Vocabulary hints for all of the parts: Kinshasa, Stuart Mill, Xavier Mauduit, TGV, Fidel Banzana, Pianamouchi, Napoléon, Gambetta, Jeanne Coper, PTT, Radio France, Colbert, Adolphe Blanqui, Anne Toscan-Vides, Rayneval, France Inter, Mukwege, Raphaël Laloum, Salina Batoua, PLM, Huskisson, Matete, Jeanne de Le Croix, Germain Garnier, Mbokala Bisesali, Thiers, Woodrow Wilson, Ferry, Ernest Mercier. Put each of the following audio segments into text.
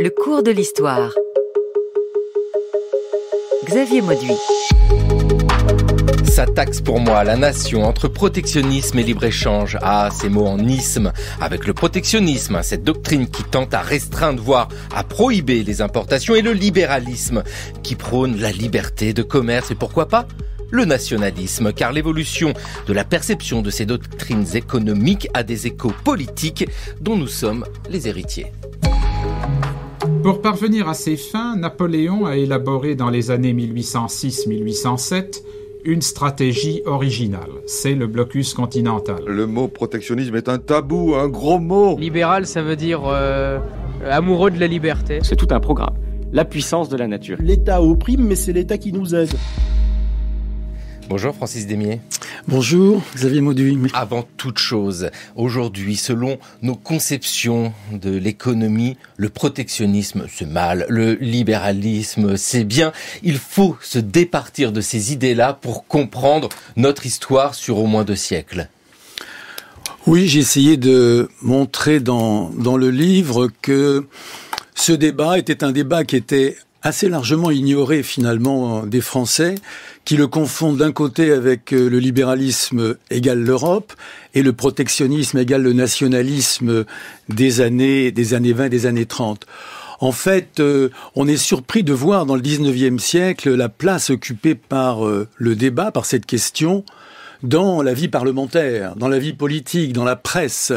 Le cours de l'histoire. Xavier Mauduit. Ça taxe pour moi la nation entre protectionnisme et libre-échange. Ah, ces mots en isme. Avec le protectionnisme, cette doctrine qui tente à restreindre, voire à prohiber les importations, et le libéralisme qui prône la liberté de commerce et pourquoi pas le nationalisme, car l'évolution de la perception de ces doctrines économiques a des échos politiques dont nous sommes les héritiers. Pour parvenir à ses fins, Napoléon a élaboré dans les années 1806-1807 une stratégie originale. C'est le blocus continental. Le mot protectionnisme est un tabou, un gros mot. Libéral, ça veut dire amoureux de la liberté. C'est tout un programme. La puissance de la nature. L'État opprime, mais c'est l'État qui nous aide. Bonjour Francis Démier. Bonjour Xavier Mauduit. Avant toute chose, aujourd'hui, selon nos conceptions de l'économie, le protectionnisme c'est mal, le libéralisme c'est bien. Il faut se départir de ces idées-là pour comprendre notre histoire sur au moins 2 siècles. Oui, j'ai essayé de montrer dans le livre que ce débat était un débat qui était assez largement ignoré finalement des Français, qui le confondent d'un côté avec le libéralisme égale l'Europe et le protectionnisme égale le nationalisme des années 20, des années 30. En fait, on est surpris de voir dans le 19e siècle la place occupée par le débat, par cette question, dans la vie parlementaire, dans la vie politique, dans la presse.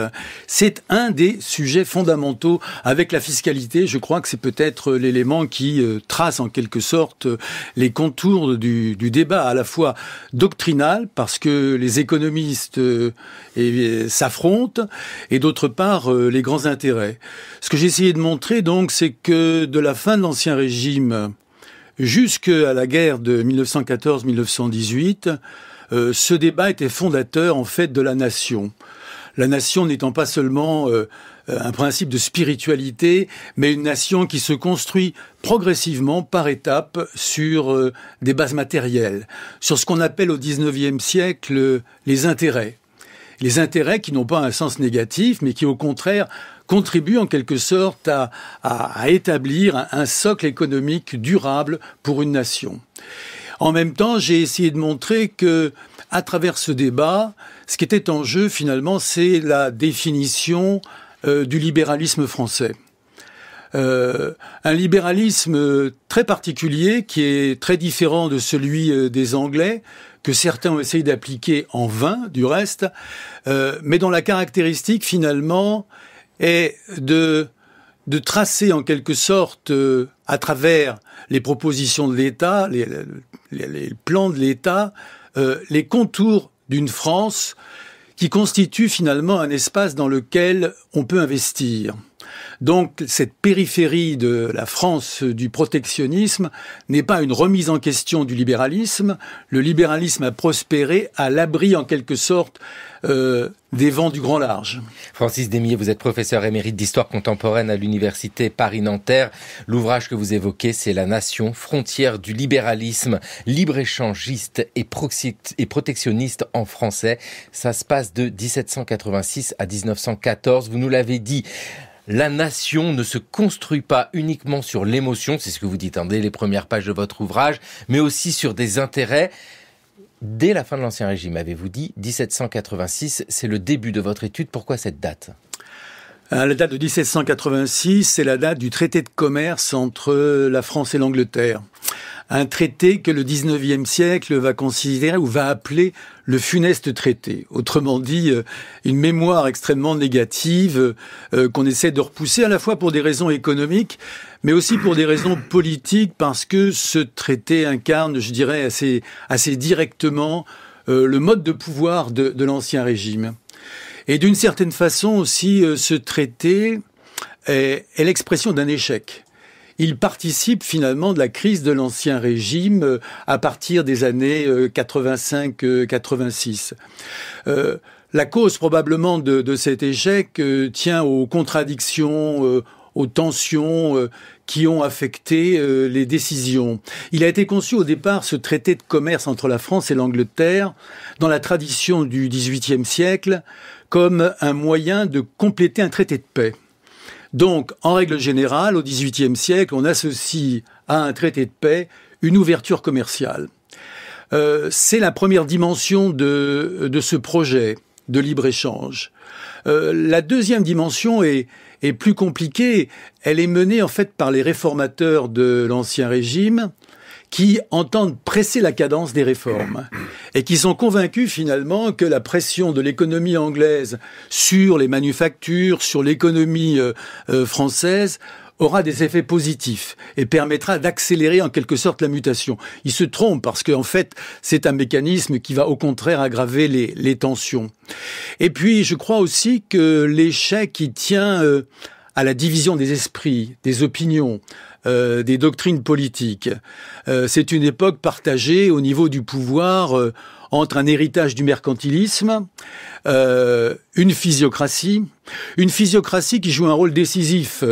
C'est un des sujets fondamentaux. Avec la fiscalité, je crois que c'est peut-être l'élément qui trace en quelque sorte les contours du débat, à la fois doctrinal, parce que les économistes s'affrontent, et d'autre part, les grands intérêts. Ce que j'ai essayé de montrer, donc, c'est que de la fin de l'Ancien Régime jusqu'à la guerre de 1914-1918, ce débat était fondateur, en fait, de la nation. La nation n'étant pas seulement un principe de spiritualité, mais une nation qui se construit progressivement, par étapes, sur des bases matérielles, sur ce qu'on appelle au XIXe siècle les intérêts. Les intérêts qui n'ont pas un sens négatif, mais qui, au contraire, contribuent en quelque sorte à établir un socle économique durable pour une nation. En même temps, j'ai essayé de montrer que, à travers ce débat, ce qui était en jeu, finalement, c'est la définition du libéralisme français. Un libéralisme très particulier, qui est très différent de celui des Anglais, que certains ont essayé d'appliquer en vain, du reste, mais dont la caractéristique, finalement, est de tracer, en quelque sorte, à travers les propositions de l'État, les plans de l'État, les contours d'une France qui constitue finalement un espace dans lequel on peut investir. Donc cette périphérie de la France du protectionnisme n'est pas une remise en question du libéralisme. Le libéralisme a prospéré à l'abri en quelque sorte des vents du grand large. Francis Démier, vous êtes professeur émérite d'histoire contemporaine à l'université Paris-Nanterre. L'ouvrage que vous évoquez, c'est « La nation frontière du libéralisme, libre-échangiste et protectionniste en français ». Ça se passe de 1786 à 1914. Vous nous l'avez dit, la nation ne se construit pas uniquement sur l'émotion, c'est ce que vous dites dès les premières pages de votre ouvrage, mais aussi sur des intérêts. Dès la fin de l'Ancien Régime, avez-vous dit, 1786, c'est le début de votre étude. Pourquoi cette date ? La date de 1786, c'est la date du traité de commerce entre la France et l'Angleterre. Un traité que le 19e siècle va considérer ou va appeler le funeste traité. Autrement dit, une mémoire extrêmement négative qu'on essaie de repousser à la fois pour des raisons économiques, mais aussi pour des raisons politiques, parce que ce traité incarne, je dirais, assez directement le mode de pouvoir de l'Ancien Régime. Et d'une certaine façon aussi, ce traité est l'expression d'un échec. Il participe finalement de la crise de l'Ancien Régime à partir des années 85-86. La cause probablement de cet échec tient aux contradictions, aux tensions qui ont affecté les décisions. Il a été conçu au départ, ce traité de commerce entre la France et l'Angleterre, dans la tradition du XVIIIe siècle, comme un moyen de compléter un traité de paix. Donc, en règle générale, au XVIIIe siècle, on associe à un traité de paix une ouverture commerciale. C'est la première dimension de ce projet de libre-échange. La deuxième dimension est plus compliquée. Elle est menée en fait par les réformateurs de l'Ancien Régime qui entendent presser la cadence des réformes et qui sont convaincus finalement que la pression de l'économie anglaise sur les manufactures, sur l'économie française aura des effets positifs et permettra d'accélérer en quelque sorte la mutation. Ils se trompent parce qu'en fait, c'est un mécanisme qui va au contraire aggraver les tensions. Et puis, je crois aussi que l'échec qui tient à la division des esprits, des opinions, des doctrines politiques. C'est une époque partagée au niveau du pouvoir entre un héritage du mercantilisme, une physiocratie qui joue un rôle décisif.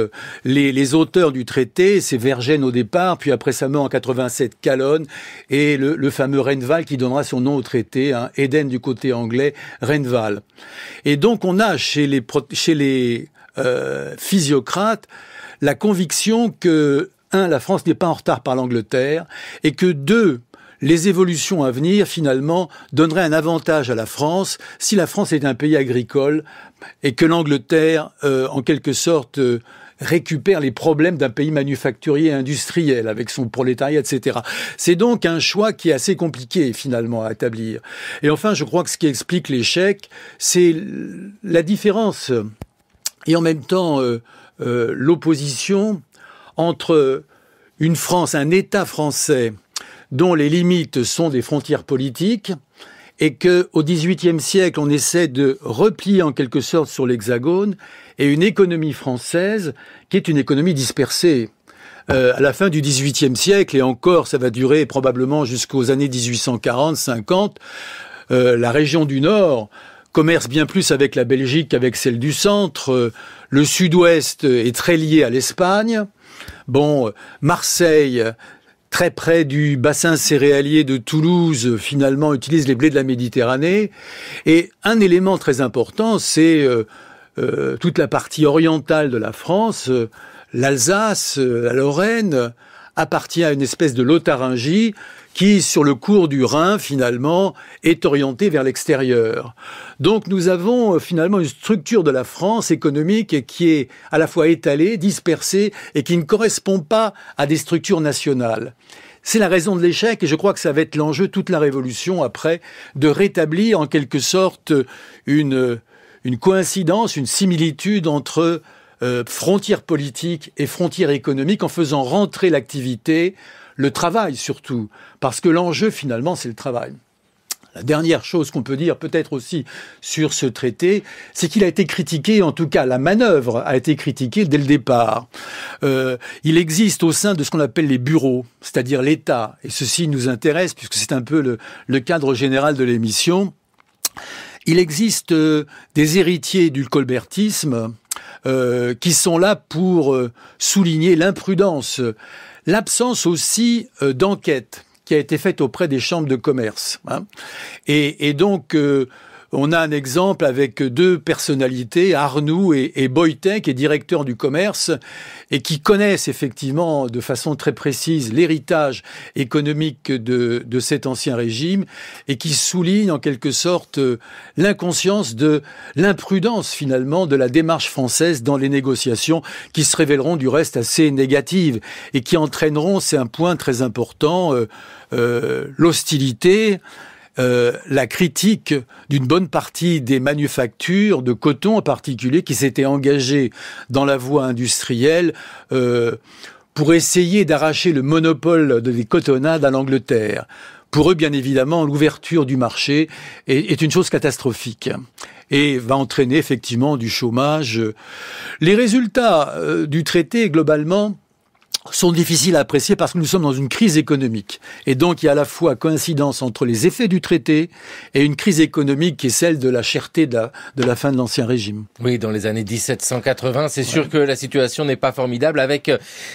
Les auteurs du traité, c'est Vergennes au départ, puis après sa mort en 87, Calonne, et le fameux Rayneval qui donnera son nom au traité, hein, Eden du côté anglais, Rayneval. Et donc on a chez les physiocrates la conviction que, un, la France n'est pas en retard par l'Angleterre, et que, deux, les évolutions à venir, finalement, donneraient un avantage à la France si la France est un pays agricole et que l'Angleterre, en quelque sorte, récupère les problèmes d'un pays manufacturier et industriel avec son prolétariat, etc. C'est donc un choix qui est assez compliqué, finalement, à établir. Et enfin, je crois que ce qui explique l'échec, c'est la différence et en même temps l'opposition entre une France, un État français dont les limites sont des frontières politiques et qu'au XVIIIe siècle, on essaie de replier en quelque sorte sur l'Hexagone et une économie française qui est une économie dispersée. À la fin du XVIIIe siècle, et encore ça va durer probablement jusqu'aux années 1840-50, la région du Nord commerce bien plus avec la Belgique qu'avec celle du centre. Le sud-ouest est très lié à l'Espagne. Bon, Marseille, très près du bassin céréalier de Toulouse, finalement, utilise les blés de la Méditerranée. Et un élément très important, c'est toute la partie orientale de la France, l'Alsace, la Lorraine, appartient à une espèce de Lotharingie qui, sur le cours du Rhin, finalement, est orientée vers l'extérieur. Donc nous avons finalement une structure de la France économique qui est à la fois étalée, dispersée et qui ne correspond pas à des structures nationales. C'est la raison de l'échec et je crois que ça va être l'enjeu toute la Révolution après de rétablir en quelque sorte une coïncidence, une similitude entre frontières politiques et frontières économiques en faisant rentrer l'activité, le travail surtout, parce que l'enjeu finalement c'est le travail. La dernière chose qu'on peut dire peut-être aussi sur ce traité, c'est qu'il a été critiqué, en tout cas la manœuvre a été critiquée dès le départ. Il existe au sein de ce qu'on appelle les bureaux, c'est-à-dire l'État, et ceci nous intéresse puisque c'est un peu le cadre général de l'émission, il existe des héritiers du colbertisme qui sont là pour souligner l'imprudence, l'absence aussi d'enquête qui a été faite auprès des chambres de commerce. Hein. Et donc, on a un exemple avec deux personnalités, Arnoux et Boytin, qui est directeur du commerce, et qui connaissent effectivement de façon très précise l'héritage économique de cet ancien régime, et qui soulignent en quelque sorte l'inconscience de l'imprudence finalement de la démarche française dans les négociations, qui se révéleront du reste assez négatives, et qui entraîneront, c'est un point très important, l'hostilité, la critique d'une bonne partie des manufactures, de coton en particulier, qui s'étaient engagées dans la voie industrielle pour essayer d'arracher le monopole des cotonnades à l'Angleterre. Pour eux, bien évidemment, l'ouverture du marché est une chose catastrophique et va entraîner effectivement du chômage. Les résultats du traité, globalement, sont difficiles à apprécier parce que nous sommes dans une crise économique. Et donc, il y a à la fois coïncidence entre les effets du traité et une crise économique qui est celle de la cherté de la fin de l'Ancien Régime. Oui, dans les années 1780, c'est sûr que la situation n'est pas formidable avec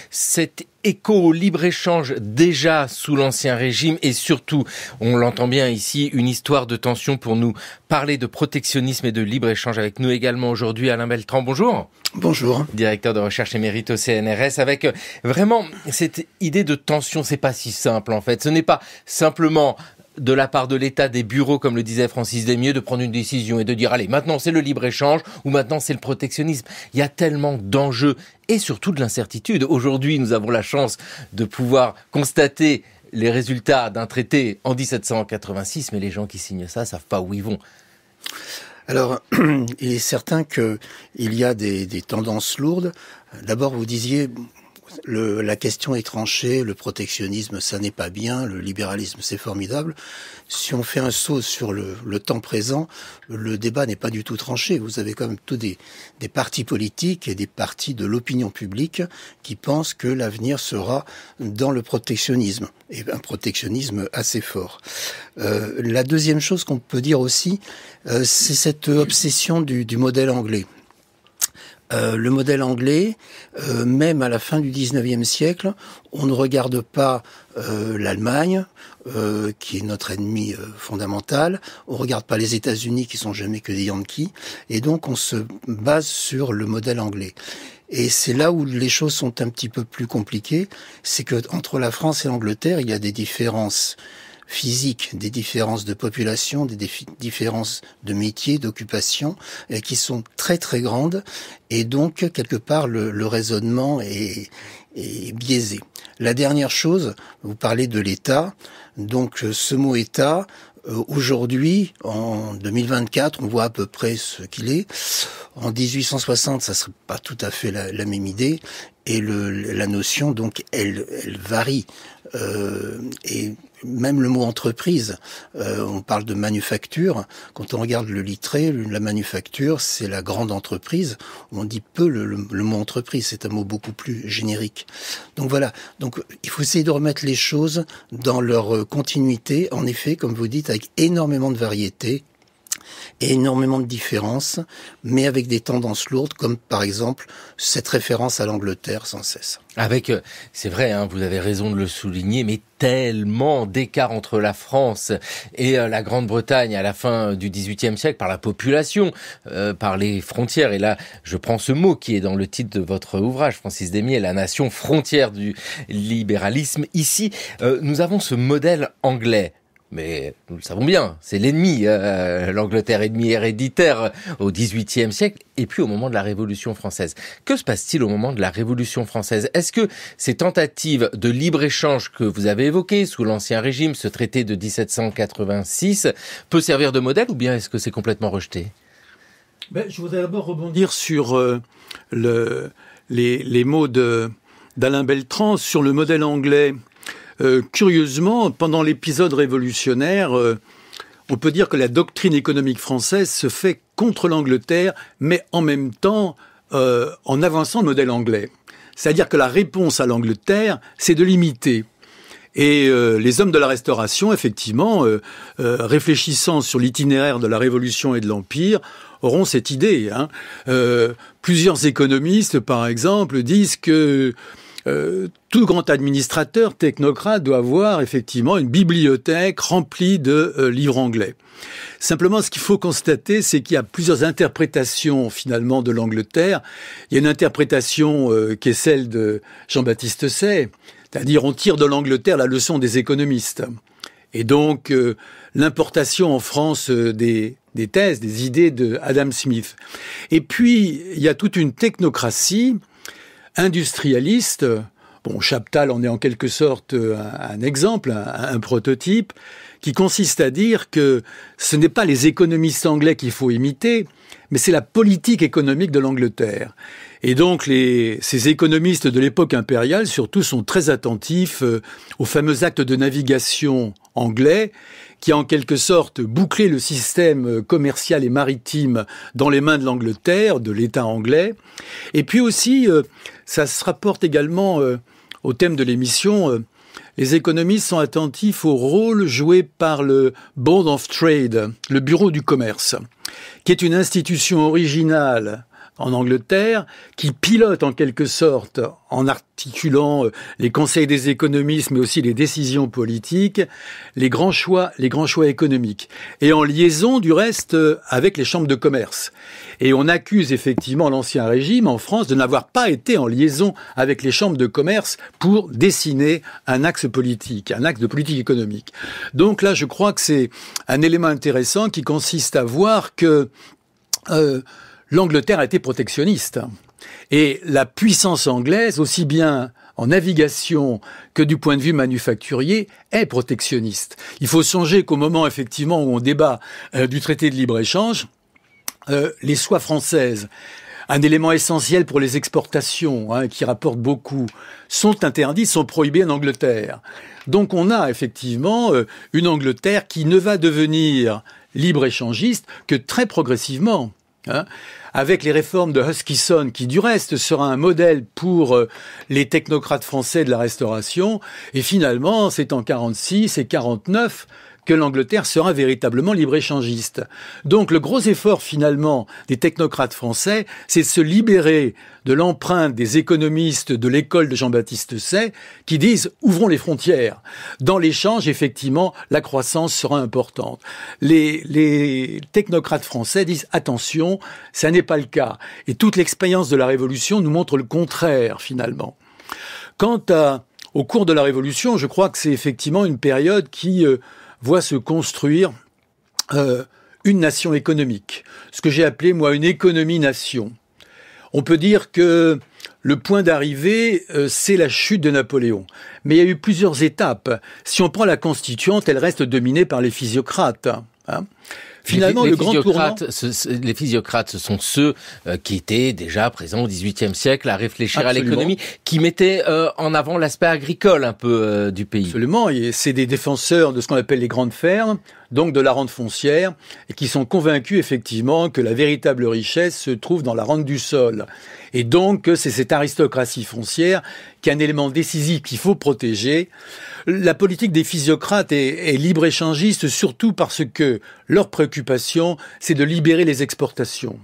cette écho au libre-échange déjà sous l'Ancien Régime et surtout, on l'entend bien ici, une histoire de tension pour nous parler de protectionnisme et de libre-échange. Avec nous également aujourd'hui, Alain Beltran, bonjour. Bonjour. Directeur de recherche émérite au CNRS, avec vraiment cette idée de tension, c'est pas si simple en fait. Ce n'est pas simplement de la part de l'État, des bureaux, comme le disait Francis Démier, de prendre une décision et de dire « Allez, maintenant c'est le libre-échange ou maintenant c'est le protectionnisme ». Il y a tellement d'enjeux et surtout de l'incertitude. Aujourd'hui, nous avons la chance de pouvoir constater les résultats d'un traité en 1786, mais les gens qui signent ça ne savent pas où ils vont. Alors, il est certain qu'il y a des tendances lourdes. D'abord, vous disiez... La question est tranchée, le protectionnisme ça n'est pas bien, le libéralisme c'est formidable. Si on fait un saut sur le temps présent, le débat n'est pas du tout tranché. Vous avez quand même tous des partis politiques et des partis de l'opinion publique qui pensent que l'avenir sera dans le protectionnisme, et un protectionnisme assez fort. La deuxième chose qu'on peut dire aussi, c'est cette obsession du modèle anglais. Le modèle anglais, même à la fin du 19e siècle, on ne regarde pas l'Allemagne, qui est notre ennemi fondamental, on regarde pas les États-Unis qui sont jamais que des Yankees, et donc on se base sur le modèle anglais. Et c'est là où les choses sont un petit peu plus compliquées, c'est que entre la France et l'Angleterre, il y a des différences physiques, des différences de population, des différences de métier, d'occupation, qui sont très très grandes, et donc quelque part le raisonnement est biaisé. La dernière chose, vous parlez de l'État, donc ce mot État, aujourd'hui, en 2024, on voit à peu près ce qu'il est. En 1860, ça serait pas tout à fait la même idée. Et la notion, donc, elle varie. Et même le mot entreprise, on parle de manufacture. Quand on regarde le Littré, la manufacture, c'est la grande entreprise. On dit peu le mot entreprise, c'est un mot beaucoup plus générique. Donc voilà, donc il faut essayer de remettre les choses dans leur continuité, en effet, comme vous dites, avec énormément de variétés, énormément de différences, mais avec des tendances lourdes, comme par exemple cette référence à l'Angleterre sans cesse. Avec, c'est vrai, hein, vous avez raison de le souligner, mais tellement d'écart entre la France et la Grande-Bretagne à la fin du XVIIIe siècle, par la population, par les frontières. Et là, je prends ce mot qui est dans le titre de votre ouvrage, Francis Démier, « La nation frontière du libéralisme ». Ici, nous avons ce modèle anglais. Mais nous le savons bien, c'est l'ennemi, l'Angleterre ennemie héréditaire au XVIIIe siècle et puis au moment de la Révolution française. Que se passe-t-il au moment de la Révolution française? Est-ce que ces tentatives de libre-échange que vous avez évoquées sous l'Ancien Régime, ce traité de 1786, peut servir de modèle ou bien est-ce que c'est complètement rejeté? Ben, je voudrais d'abord rebondir sur les mots d'Alain Beltran sur le modèle anglais. Curieusement, pendant l'épisode révolutionnaire, on peut dire que la doctrine économique française se fait contre l'Angleterre, mais en même temps en avançant le modèle anglais. C'est-à-dire que la réponse à l'Angleterre, c'est de l'imiter. Et les hommes de la Restauration, effectivement, réfléchissant sur l'itinéraire de la Révolution et de l'Empire, auront cette idée, hein. Plusieurs économistes, par exemple, disent que... tout grand administrateur, technocrate, doit avoir effectivement une bibliothèque remplie de livres anglais. Simplement, ce qu'il faut constater, c'est qu'il y a plusieurs interprétations finalement de l'Angleterre. Il y a une interprétation qui est celle de Jean-Baptiste Say, c'est-à-dire on tire de l'Angleterre la leçon des économistes. Et donc, l'importation en France des thèses, des idées de Adam Smith. Et puis, il y a toute une technocratie industrialiste, bon, Chaptal en est en quelque sorte un exemple, un prototype, qui consiste à dire que ce n'est pas les économistes anglais qu'il faut imiter, mais c'est la politique économique de l'Angleterre. Et donc, ces économistes de l'époque impériale, surtout, sont très attentifs aux fameux actes de navigation anglais, qui a en quelque sorte bouclé le système commercial et maritime dans les mains de l'Angleterre, de l'État anglais. Et puis aussi, ça se rapporte également au thème de l'émission, les économistes sont attentifs au rôle joué par le Board of Trade, le Bureau du commerce, qui est une institution originale en Angleterre, qui pilote en quelque sorte, en articulant les conseils des économistes, mais aussi les décisions politiques, les grands choix économiques. Et en liaison, du reste, avec les chambres de commerce. Et on accuse effectivement l'ancien régime en France de n'avoir pas été en liaison avec les chambres de commerce pour dessiner un axe politique, un axe de politique économique. Donc là, je crois que c'est un élément intéressant qui consiste à voir que l'Angleterre a été protectionniste. Et la puissance anglaise, aussi bien en navigation que du point de vue manufacturier, est protectionniste. Il faut songer qu'au moment, effectivement, où on débat du traité de libre-échange, les soies françaises, un élément essentiel pour les exportations, hein, qui rapportent beaucoup, sont interdits, sont prohibés en Angleterre. Donc on a effectivement une Angleterre qui ne va devenir libre-échangiste que très progressivement, hein, avec les réformes de Huskisson, qui du reste sera un modèle pour les technocrates français de la Restauration. Et finalement, c'est en 46 et 49 que l'Angleterre sera véritablement libre-échangiste. Donc le gros effort finalement des technocrates français, c'est de se libérer de l'empreinte des économistes de l'école de Jean-Baptiste Say, qui disent « ouvrons les frontières ». Dans l'échange, effectivement, la croissance sera importante. Les technocrates français disent « attention, ça n'est pas le cas ». Et toute l'expérience de la Révolution nous montre le contraire, finalement. Quant au cours de la Révolution, je crois que c'est effectivement une période qui voit se construire une nation économique, ce que j'ai appelé, moi, une économie-nation. On peut dire que le point d'arrivée, c'est la chute de Napoléon. Mais il y a eu plusieurs étapes. Si on prend la Constituante, elle reste dominée par les physiocrates. Hein. Finalement, les physiocrates, ce sont ceux qui étaient déjà présents au XVIIIe siècle à réfléchir absolument à l'économie, qui mettaient en avant l'aspect agricole un peu du pays. Absolument, et c'est des défenseurs de ce qu'on appelle les grandes fermes, donc de la rente foncière, et qui sont convaincus effectivement que la véritable richesse se trouve dans la rente du sol. Et donc, c'est cette aristocratie foncière qui est un élément décisif qu'il faut protéger. La politique des physiocrates est libre-échangiste, surtout parce que leur préoccupation, c'est de libérer les exportations.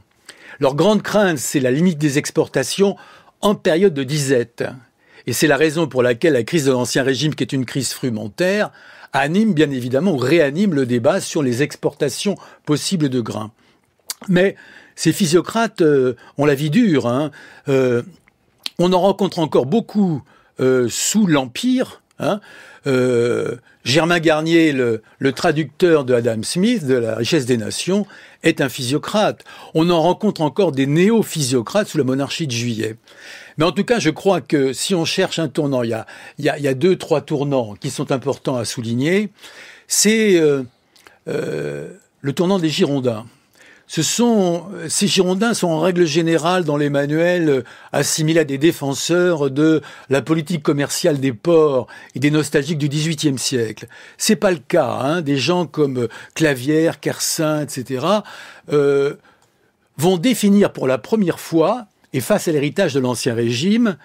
Leur grande crainte, c'est la limite des exportations en période de disette. Et c'est la raison pour laquelle la crise de l'Ancien Régime, qui est une crise frumentaire, anime bien évidemment ou réanime le débat sur les exportations possibles de grains. Mais ces physiocrates ont la vie dure, hein. On en rencontre encore beaucoup sous l'Empire, hein. Germain Garnier, le traducteur de Adam Smith, de La richesse des nations, est un physiocrate. On en rencontre encore des néo-physiocrates sous la monarchie de Juillet. Mais en tout cas, je crois que si on cherche un tournant, il y a deux, trois tournants qui sont importants à souligner. C'est le tournant des Girondins. Ces Girondins sont en règle générale dans les manuels assimilés à des défenseurs de la politique commerciale des ports et des nostalgiques du XVIIIe siècle. C'est pas le cas, hein. Des gens comme Clavière, Kersin, etc. Vont définir pour la première fois, et face à l'héritage de l'Ancien Régime,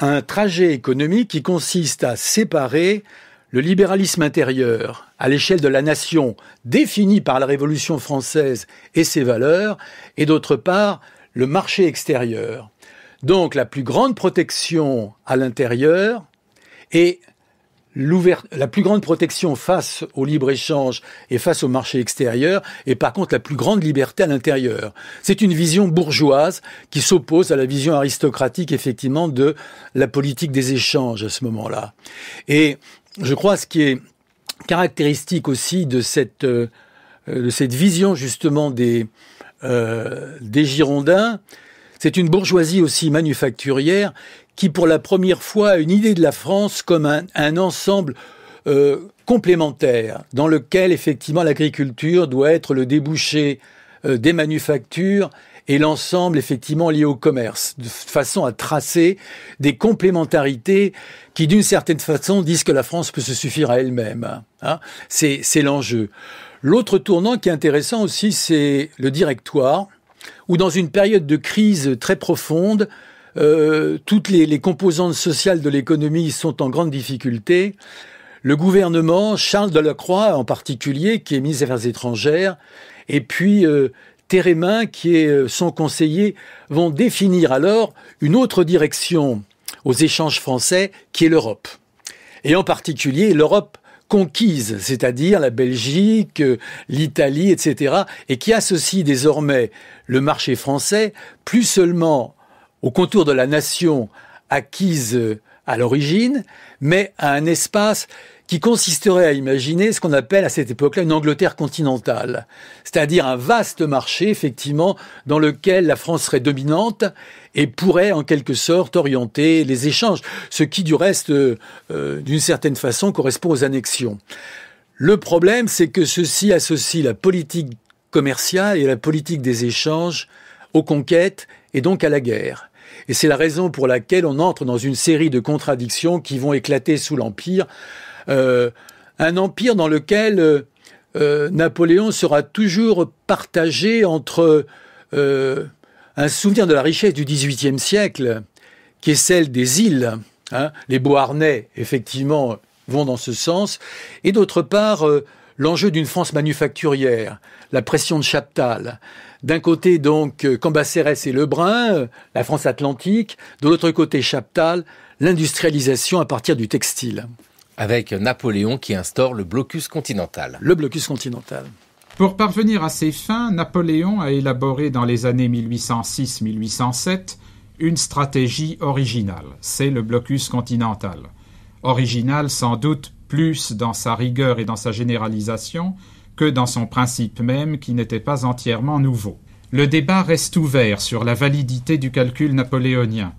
un trajet économique qui consiste à séparer le libéralisme intérieur, à l'échelle de la nation, défini par la Révolution française et ses valeurs, et d'autre part, le marché extérieur. Donc la plus grande protection à l'intérieur et la plus grande protection face au libre-échange et face au marché extérieur, et par contre la plus grande liberté à l'intérieur. C'est une vision bourgeoise qui s'oppose à la vision aristocratique, effectivement, de la politique des échanges à ce moment-là. Et je crois ce qui est caractéristique aussi de cette vision justement des Girondins, c'est une bourgeoisie aussi manufacturière qui pour la première fois a une idée de la France comme un ensemble complémentaire dans lequel effectivement l'agriculture doit être le débouché des manufactures et l'ensemble effectivement lié au commerce, de façon à tracer des complémentarités qui, d'une certaine façon, disent que la France peut se suffire à elle-même. Hein, c'est l'enjeu. L'autre tournant qui est intéressant aussi, c'est le Directoire, où dans une période de crise très profonde, toutes les composantes sociales de l'économie sont en grande difficulté. Le gouvernement, Jeanne de Le Croix en particulier, qui est ministre des Affaires étrangères, et puis terre et main qui est son conseiller vont définir alors une autre direction aux échanges français qui est l'Europe. Et en particulier l'Europe conquise, c'est-à-dire la Belgique, l'Italie, etc. et qui associe désormais le marché français plus seulement au contour de la nation acquise à l'origine, mais à un espace qui consisterait à imaginer ce qu'on appelle à cette époque-là une Angleterre continentale, c'est-à-dire un vaste marché, effectivement, dans lequel la France serait dominante et pourrait, en quelque sorte, orienter les échanges, ce qui, du reste, d'une certaine façon, correspond aux annexions. Le problème, c'est que ceci associe la politique commerciale et la politique des échanges aux conquêtes et donc à la guerre. Et c'est la raison pour laquelle on entre dans une série de contradictions qui vont éclater sous l'Empire, un empire dans lequel Napoléon sera toujours partagé entre un souvenir de la richesse du XVIIIe siècle, qui est celle des îles, hein, les Beauharnais, effectivement, vont dans ce sens, et d'autre part, l'enjeu d'une France manufacturière, la pression de Chaptal. D'un côté, donc, Cambacérès et Lebrun, la France atlantique, de l'autre côté, Chaptal, l'industrialisation à partir du textile. Avec Napoléon qui instaure le blocus continental. Le blocus continental. Pour parvenir à ses fins, Napoléon a élaboré dans les années 1806-1807 une stratégie originale. C'est le blocus continental. Original sans doute plus dans sa rigueur et dans sa généralisation que dans son principe même qui n'était pas entièrement nouveau. Le débat reste ouvert sur la validité du calcul napoléonien,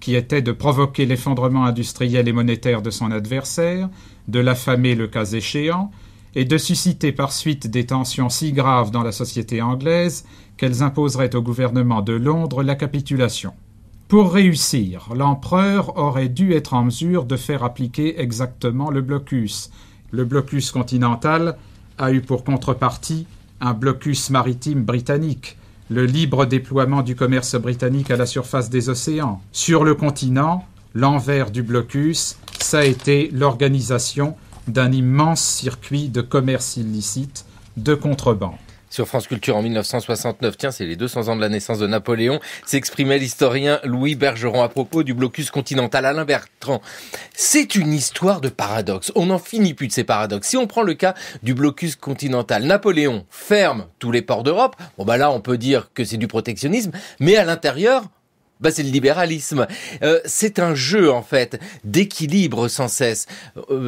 qui était de provoquer l'effondrement industriel et monétaire de son adversaire, de l'affamer le cas échéant, et de susciter par suite des tensions si graves dans la société anglaise qu'elles imposeraient au gouvernement de Londres la capitulation. Pour réussir, l'empereur aurait dû être en mesure de faire appliquer exactement le blocus. Le blocus continental a eu pour contrepartie un blocus maritime britannique, le libre déploiement du commerce britannique à la surface des océans. Sur le continent, l'envers du blocus, ça a été l'organisation d'un immense circuit de commerce illicite, de contrebande. Sur France Culture en 1969, tiens, c'est les 200 ans de la naissance de Napoléon, s'exprimait l'historien Louis Bergeron à propos du blocus continental. Alain Beltran, c'est une histoire de paradoxe. On n'en finit plus de ces paradoxes. Si on prend le cas du blocus continental, Napoléon ferme tous les ports d'Europe. Bon, bah là, on peut dire que c'est du protectionnisme, mais à l'intérieur, bah, c'est le libéralisme. C'est un jeu, en fait, d'équilibre sans cesse.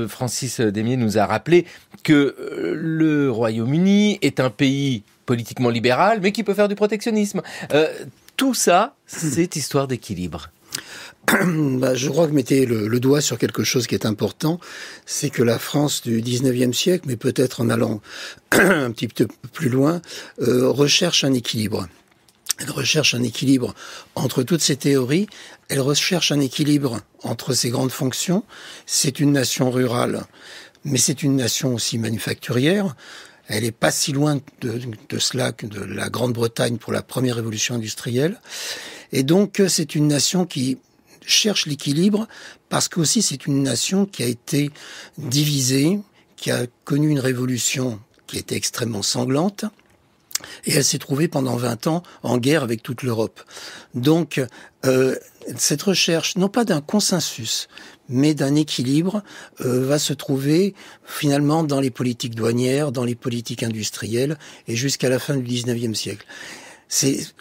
Francis Démier nous a rappelé que le Royaume-Uni est un pays politiquement libéral, mais qui peut faire du protectionnisme. Tout ça, c'est histoire d'équilibre. Bah, je crois que vous mettez le doigt sur quelque chose qui est important, c'est que la France du 19e siècle, mais peut-être en allant un petit peu plus loin, recherche un équilibre. Elle recherche un équilibre entre toutes ces théories, elle recherche un équilibre entre ses grandes fonctions. C'est une nation rurale, mais c'est une nation aussi manufacturière. Elle n'est pas si loin de cela que de la Grande-Bretagne pour la première révolution industrielle. Et donc, c'est une nation qui cherche l'équilibre parce qu'aussi c'est une nation qui a été divisée, qui a connu une révolution qui était extrêmement sanglante. Et elle s'est trouvée pendant 20 ans en guerre avec toute l'Europe. Donc, cette recherche, non pas d'un consensus, mais d'un équilibre, va se trouver finalement dans les politiques douanières, dans les politiques industrielles, et jusqu'à la fin du 19e siècle.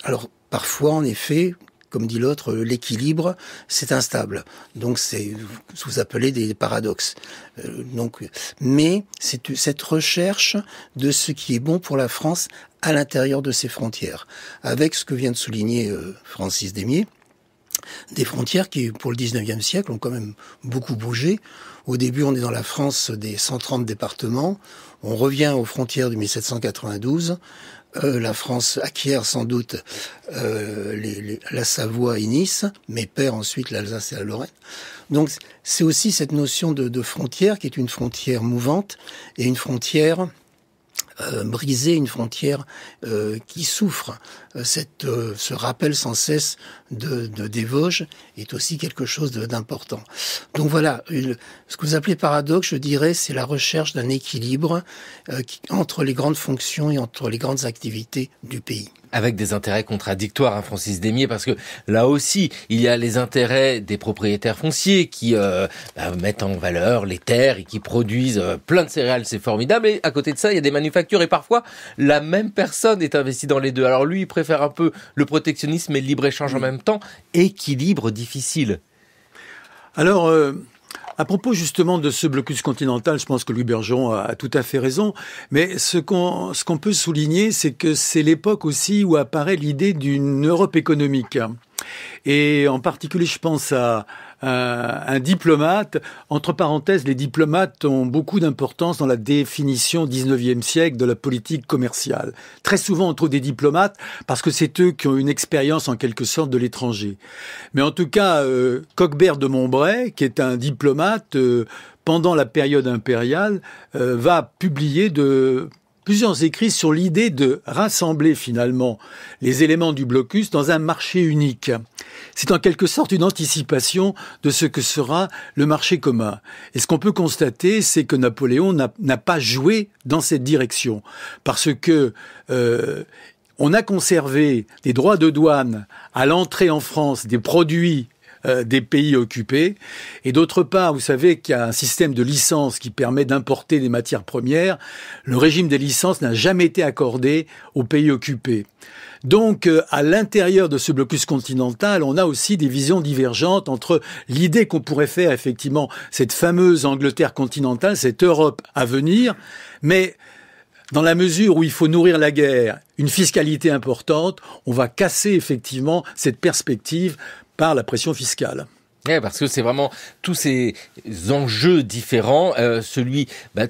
Alors, parfois, en effet, comme dit l'autre, l'équilibre, c'est instable. Donc, c'est ce que vous appelez des paradoxes. Mais c'est cette recherche de ce qui est bon pour la France à l'intérieur de ses frontières, avec ce que vient de souligner Francis Démier, des frontières qui, pour le 19e siècle, ont quand même beaucoup bougé. Au début, on est dans la France des 130 départements, on revient aux frontières de 1792, la France acquiert sans doute la Savoie et Nice, mais perd ensuite l'Alsace et la Lorraine. Donc c'est aussi cette notion de frontière qui est une frontière mouvante et une frontière brisée, une frontière qui souffre. Ce rappel sans cesse des Vosges est aussi quelque chose d'important. Donc voilà, ce que vous appelez paradoxe, je dirais, c'est la recherche d'un équilibre entre les grandes fonctions et entre les grandes activités du pays. avec des intérêts contradictoires, hein, Francis Démier, parce que là aussi, il y a les intérêts des propriétaires fonciers qui mettent en valeur les terres et qui produisent plein de céréales, c'est formidable, et à côté de ça, il y a des manufactures, et parfois, la même personne est investie dans les deux. Alors lui, il préfère un peu le protectionnisme et le libre-échange en même temps, équilibre difficile. Alors... à propos justement de ce blocus continental, je pense que Louis Bergeron a tout à fait raison, mais ce qu'on peut souligner, c'est que c'est l'époque aussi où apparaît l'idée d'une Europe économique. Et en particulier, je pense à un diplomate. Entre parenthèses, les diplomates ont beaucoup d'importance dans la définition 19e siècle de la politique commerciale. Très souvent, on trouve des diplomates parce que c'est eux qui ont une expérience en quelque sorte de l'étranger. Mais en tout cas, Coquebert de Montbray, qui est un diplomate, pendant la période impériale, va publier plusieurs écrits sur l'idée de rassembler finalement les éléments du blocus dans un marché unique. C'est en quelque sorte une anticipation de ce que sera le marché commun. Et ce qu'on peut constater, c'est que Napoléon n'a pas joué dans cette direction. Parce que on a conservé des droits de douane à l'entrée en France des produits des pays occupés. Et d'autre part, vous savez qu'il y a un système de licence qui permet d'importer des matières premières. Le régime des licences n'a jamais été accordé aux pays occupés. Donc, à l'intérieur de ce blocus continental, on a aussi des visions divergentes entre l'idée qu'on pourrait faire, effectivement, cette fameuse Angleterre continentale, cette Europe à venir, mais dans la mesure où il faut nourrir la guerre, une fiscalité importante, on va casser, effectivement, cette perspective par la pression fiscale. Ouais, parce que c'est vraiment tous ces enjeux différents,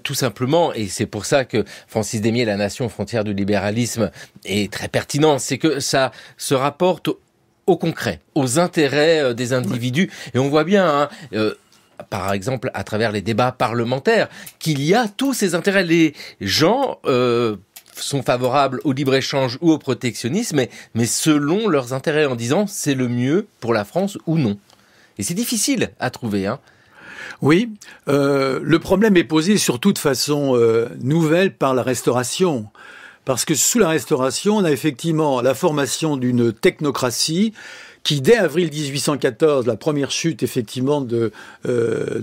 tout simplement, et c'est pour ça que Francis Démier, La nation frontière du libéralisme, est très pertinent, c'est que ça se rapporte au concret, aux intérêts des individus, et on voit bien... par exemple, à travers les débats parlementaires, qu'il y a tous ces intérêts. Les gens sont favorables au libre-échange ou au protectionnisme, mais selon leurs intérêts, en disant « c'est le mieux pour la France ou non ». Et c'est difficile à trouver, hein. Oui, le problème est posé surtout de façon nouvelle par la Restauration. Parce que sous la Restauration, on a effectivement la formation d'une technocratie qui, dès avril 1814, la première chute, effectivement, de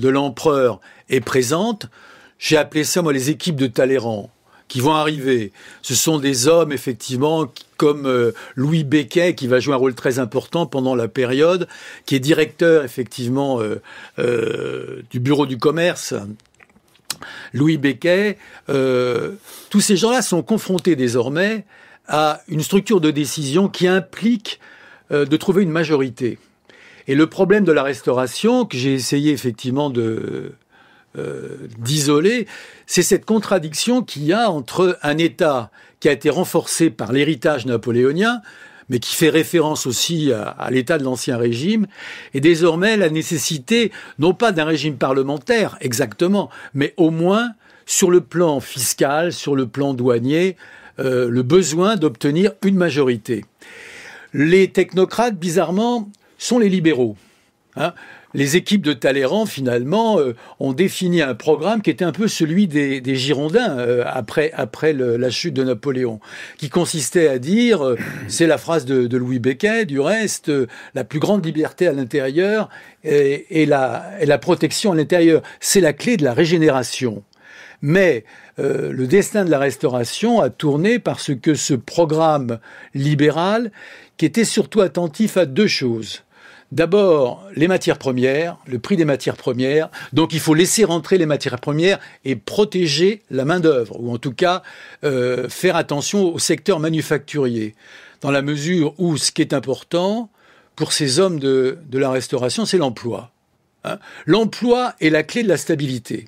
l'empereur est présente. J'ai appelé ça, moi, les équipes de Talleyrand, qui vont arriver. Ce sont des hommes, effectivement, comme Louis Becquet, qui va jouer un rôle très important pendant la période, qui est directeur, effectivement, du bureau du commerce, Louis Becquet. Tous ces gens-là sont confrontés désormais à une structure de décision qui implique de trouver une majorité. Et le problème de la Restauration, que j'ai essayé effectivement d'isoler, c'est cette contradiction qu'il y a entre un État qui a été renforcé par l'héritage napoléonien, mais qui fait référence aussi à l'État de l'Ancien Régime, et désormais la nécessité, non pas d'un régime parlementaire, exactement, mais au moins sur le plan fiscal, sur le plan douanier, le besoin d'obtenir une majorité. Les technocrates, bizarrement, sont les libéraux. Hein ? Les équipes de Talleyrand, finalement, ont défini un programme qui était un peu celui des Girondins après la chute de Napoléon, qui consistait à dire, c'est la phrase de Louis Becquet, du reste, la plus grande liberté à l'intérieur et la protection à l'intérieur. C'est la clé de la régénération. Mais le destin de la Restauration a tourné parce que ce programme libéral, qui était surtout attentif à deux choses. D'abord, les matières premières, le prix des matières premières. Donc, il faut laisser rentrer les matières premières et protéger la main-d'œuvre, ou en tout cas faire attention au secteur manufacturier, dans la mesure où ce qui est important pour ces hommes de la Restauration, c'est l'emploi. Hein ? L'emploi est la clé de la stabilité.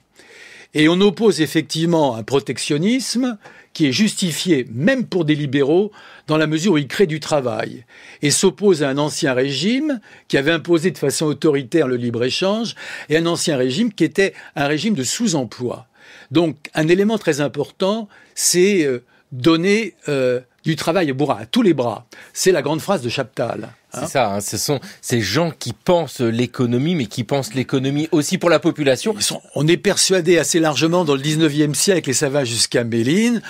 Et on oppose effectivement un protectionnisme qui est justifié, même pour des libéraux, dans la mesure où il crée du travail. Et s'oppose à un ancien régime qui avait imposé de façon autoritaire le libre-échange, et un ancien régime qui était un régime de sous-emploi. Donc un élément très important, c'est donner du travail à tous les bras. C'est la grande phrase de Chaptal. C'est ça, hein, ce sont ces gens qui pensent l'économie, mais qui pensent l'économie aussi pour la population. On est persuadé assez largement dans le 19e siècle, et ça va jusqu'à Méline,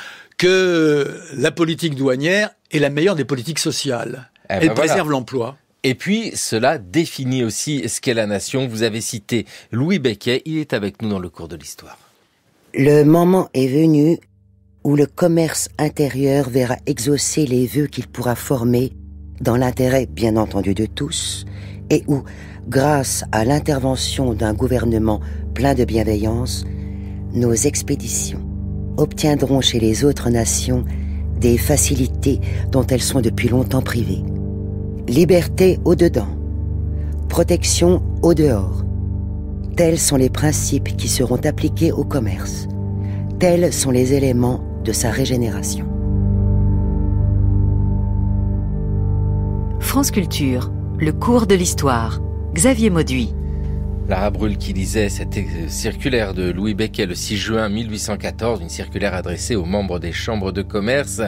que la politique douanière est la meilleure des politiques sociales. Eh ben elle préserve l'emploi. Et puis, cela définit aussi ce qu'est la nation. Vous avez cité Louis Becquet, il est avec nous dans le cours de l'histoire. Le moment est venu où le commerce intérieur verra exaucer les vœux qu'il pourra former, dans l'intérêt, bien entendu, de tous, et où, grâce à l'intervention d'un gouvernement plein de bienveillance, nos expéditions obtiendront chez les autres nations des facilités dont elles sont depuis longtemps privées. Liberté au-dedans, protection au-dehors. Tels sont les principes qui seront appliqués au commerce. Tels sont les éléments de sa régénération. France Culture, le cours de l'histoire. Xavier Mauduit. Lara Brull qui lisait cette circulaire de Louis Becquet le 6 juin 1814, une circulaire adressée aux membres des chambres de commerce.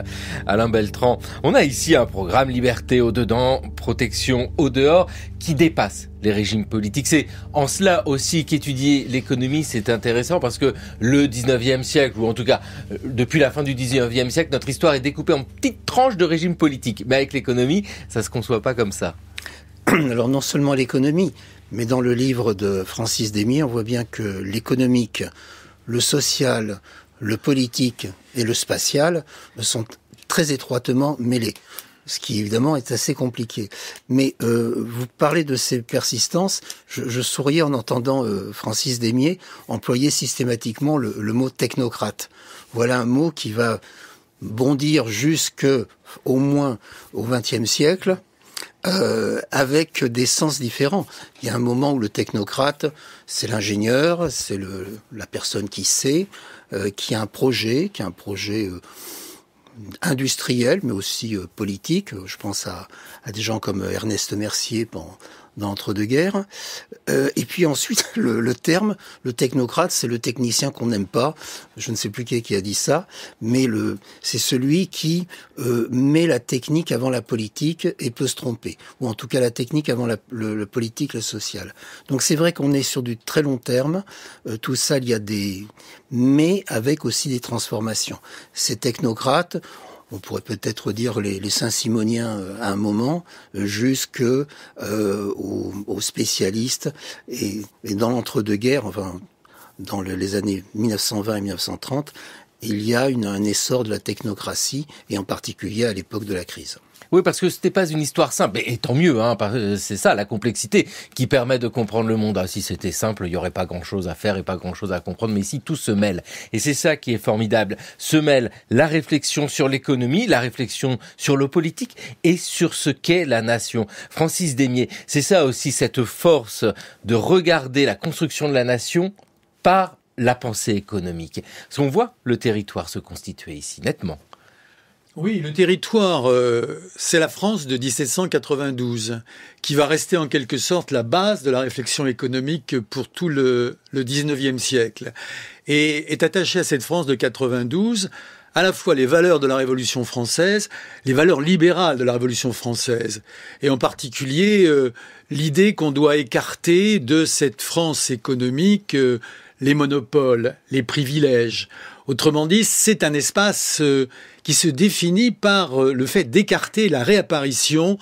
Alain Beltran, on a ici un programme liberté au-dedans, protection au-dehors, qui dépasse les régimes politiques. C'est en cela aussi qu'étudier l'économie, c'est intéressant parce que le 19e siècle, ou en tout cas depuis la fin du 19e siècle, notre histoire est découpée en petites tranches de régimes politiques. Mais avec l'économie, ça ne se conçoit pas comme ça. Alors non seulement l'économie, mais dans le livre de Francis Démier, on voit bien que l'économique, le social, le politique et le spatial sont très étroitement mêlés. Ce qui, évidemment, est assez compliqué. Mais vous parlez de ces persistances. Je souriais en entendant Francis Démier employer systématiquement le mot « technocrate ». Voilà un mot qui va bondir jusque, au moins, au XXe siècle, avec des sens différents. Il y a un moment où le technocrate, c'est l'ingénieur, c'est la personne qui sait, qui a un projet, industriel, mais aussi politique. Je pense à des gens comme Ernest Mercier dans l'entre-deux-guerres. Et puis ensuite, le terme, le technocrate, c'est le technicien qu'on n'aime pas. Je ne sais plus qui a dit ça, mais c'est celui qui met la technique avant la politique et peut se tromper. Ou en tout cas, la technique avant la politique, le social. Donc c'est vrai qu'on est sur du très long terme. Tout ça, il y a mais avec aussi des transformations. Ces technocrates, on pourrait peut-être dire les Saint-Simoniens à un moment, jusqu'aux spécialistes. Et dans l'entre-deux-guerres, enfin, dans les années 1920 et 1930, il y a un essor de la technocratie, et en particulier à l'époque de la crise. Oui, parce que ce n'était pas une histoire simple. Et tant mieux, hein, c'est ça, la complexité qui permet de comprendre le monde. Ah, si c'était simple, il n'y aurait pas grand-chose à faire et pas grand-chose à comprendre. Mais ici, tout se mêle. Et c'est ça qui est formidable. Se mêle la réflexion sur l'économie, la réflexion sur le politique et sur ce qu'est la nation. Francis Démier, c'est ça aussi, cette force de regarder la construction de la nation par la pensée économique. Parce qu'on voit le territoire se constituer ici, nettement. Oui, le territoire, c'est la France de 1792, qui va rester en quelque sorte la base de la réflexion économique pour tout le 19e siècle. Et est attaché à cette France de 92 à la fois les valeurs de la Révolution française, les valeurs libérales de la Révolution française, et en particulier l'idée qu'on doit écarter de cette France économique les monopoles, les privilèges. Autrement dit, c'est un espace qui se définit par le fait d'écarter la réapparition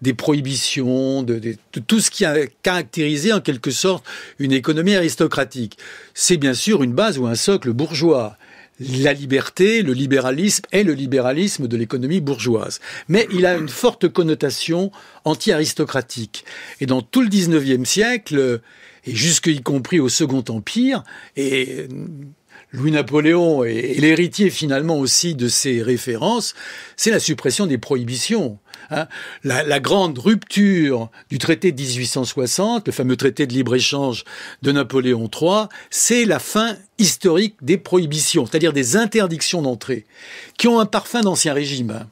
des prohibitions, de tout ce qui a caractérisé en quelque sorte une économie aristocratique. C'est bien sûr une base ou un socle bourgeois. La liberté, le libéralisme est le libéralisme de l'économie bourgeoise. Mais il a une forte connotation anti-aristocratique. Et dans tout le 19e siècle, et jusque y compris au Second Empire, et Louis-Napoléon est l'héritier finalement aussi de ces références, c'est la suppression des prohibitions. Hein. La grande rupture du traité de 1860, le fameux traité de libre-échange de Napoléon III, c'est la fin historique des prohibitions, c'est-à-dire des interdictions d'entrée, qui ont un parfum d'ancien régime.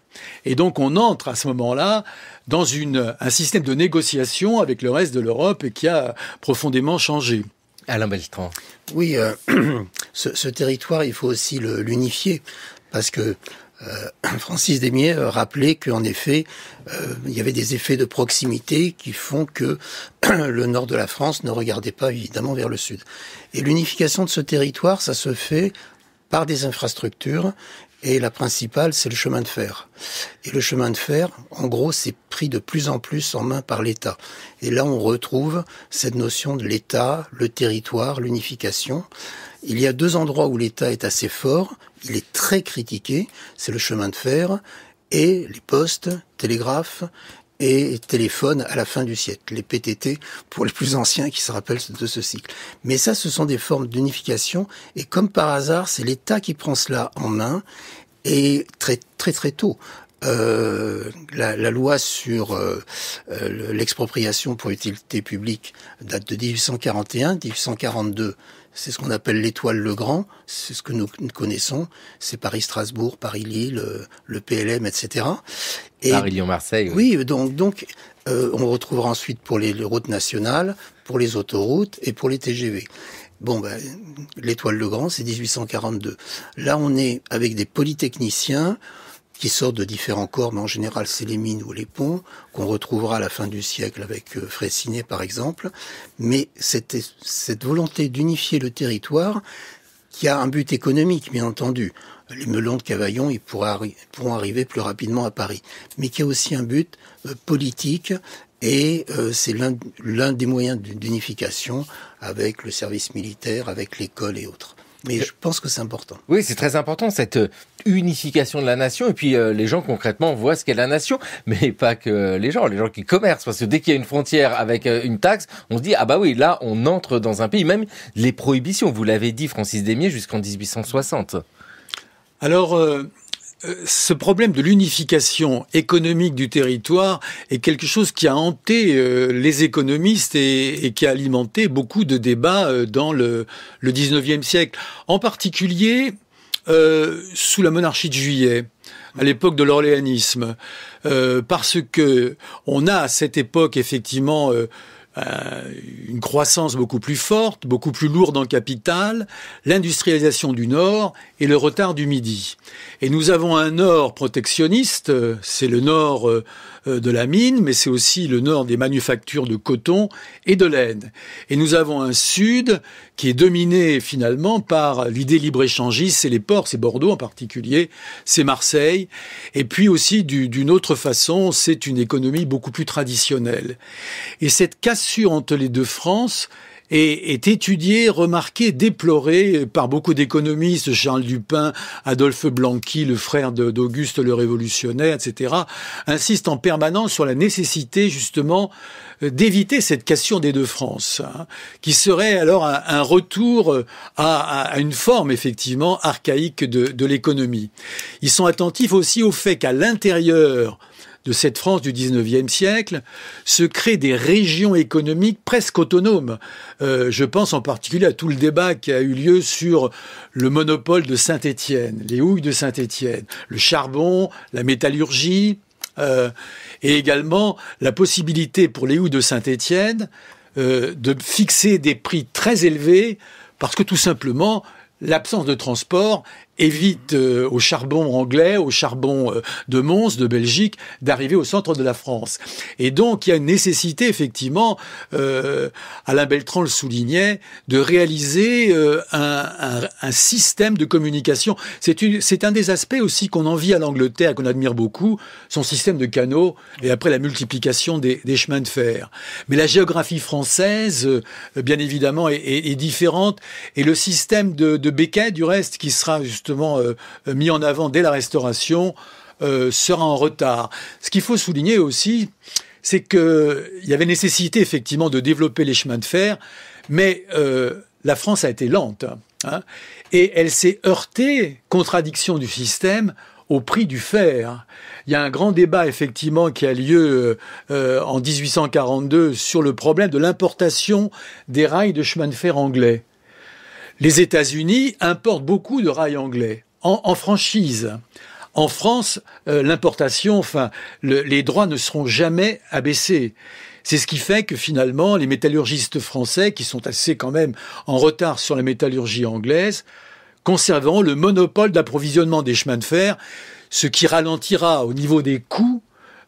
Et donc on entre à ce moment-là dans un système de négociation avec le reste de l'Europe qui a profondément changé. Alain Beltran. Oui, ce territoire, il faut aussi l'unifier, parce que Francis Démier rappelait qu'en effet, il y avait des effets de proximité qui font que le nord de la France ne regardait pas évidemment vers le sud. Et l'unification de ce territoire, ça se fait par des infrastructures et la principale, c'est le chemin de fer. Et le chemin de fer, en gros, c'est pris de plus en plus en main par l'État. Et là, on retrouve cette notion de l'État, le territoire, l'unification. Il y a deux endroits où l'État est assez fort, il est très critiqué, c'est le chemin de fer et les postes, télégraphes et téléphones à la fin du siècle, les PTT pour les plus anciens qui se rappellent de ce cycle. Mais ça, ce sont des formes d'unification et comme par hasard, c'est l'État qui prend cela en main et très tôt. La loi sur l'expropriation pour utilité publique date de 1841, 1842. C'est ce qu'on appelle l'étoile Legrand, c'est ce que nous connaissons, c'est Paris-Strasbourg, Paris-Lille, le PLM, etc. Et Paris-Lyon-Marseille. Oui, donc on retrouvera ensuite pour les routes nationales, pour les autoroutes et pour les TGV. Bon, ben, l'étoile Legrand, c'est 1842. Là, on est avec des polytechniciens qui sortent de différents corps, mais en général, c'est les mines ou les ponts, qu'on retrouvera à la fin du siècle avec Freycinet, par exemple. Mais c'était cette volonté d'unifier le territoire qui a un but économique, bien entendu. Les melons de Cavaillon, ils pourront arriver plus rapidement à Paris. Mais qui a aussi un but politique, et c'est l'un des moyens d'unification avec le service militaire, avec l'école et autres. Mais je pense que c'est important. Oui, c'est très important, cette unification de la nation. Et puis, les gens, concrètement, voient ce qu'est la nation. Mais pas que les gens qui commercent. Parce que dès qu'il y a une frontière avec une taxe, on se dit, ah bah oui, là, on entre dans un pays. Même les prohibitions, vous l'avez dit, Francis Démier, jusqu'en 1860. Alors... ce problème de l'unification économique du territoire est quelque chose qui a hanté les économistes et qui a alimenté beaucoup de débats dans le 19e siècle. En particulier sous la monarchie de Juillet, à l'époque de l'orléanisme. Parce que on a à cette époque effectivement... une croissance beaucoup plus forte, beaucoup plus lourde en capital, l'industrialisation du Nord et le retard du Midi. Et nous avons un Nord protectionniste, c'est le Nord de la mine, mais c'est aussi le Nord des manufactures de coton et de laine. Et nous avons un Sud qui est dominé finalement par l'idée libre-échangiste, c'est les ports, c'est Bordeaux en particulier, c'est Marseille, et puis aussi d'une autre façon, c'est une économie beaucoup plus traditionnelle. Et cette cassure entre les deux France est étudiée, remarquée, déplorée par beaucoup d'économistes, Charles Dupin, Adolphe Blanqui, le frère d'Auguste le Révolutionnaire, etc., insistent en permanence sur la nécessité, justement, d'éviter cette cassure des deux France, hein, qui serait alors un retour à une forme, effectivement, archaïque de l'économie. Ils sont attentifs aussi au fait qu'à l'intérieur de cette France du 19e siècle, se créent des régions économiques presque autonomes. Je pense en particulier à tout le débat qui a eu lieu sur le monopole de Saint-Étienne, les houilles de Saint-Étienne, le charbon, la métallurgie, et également la possibilité pour les houilles de Saint-Étienne de fixer des prix très élevés, parce que tout simplement, l'absence de transport évite au charbon anglais, au charbon de Mons, de Belgique, d'arriver au centre de la France. Et donc, il y a une nécessité, effectivement, Alain Beltran le soulignait, de réaliser un système de communication. C'est un des aspects aussi qu'on envie à l'Angleterre, qu'on admire beaucoup, son système de canaux, et après la multiplication des chemins de fer. Mais la géographie française, bien évidemment, est différente, et le système de Bécaye, du reste, qui sera justement mis en avant dès la Restauration, sera en retard. Ce qu'il faut souligner aussi, c'est qu'il y avait nécessité effectivement de développer les chemins de fer, mais la France a été lente, hein, et elle s'est heurtée, contradiction du système, au prix du fer. Il y a un grand débat effectivement qui a lieu en 1842 sur le problème de l'importation des rails de chemin de fer anglais. Les États-Unis importent beaucoup de rails anglais, en franchise. En France, l'importation, enfin, les droits ne seront jamais abaissés. C'est ce qui fait que finalement, les métallurgistes français, qui sont assez quand même en retard sur la métallurgie anglaise, conserveront le monopole d'approvisionnement des chemins de fer, ce qui ralentira au niveau des coûts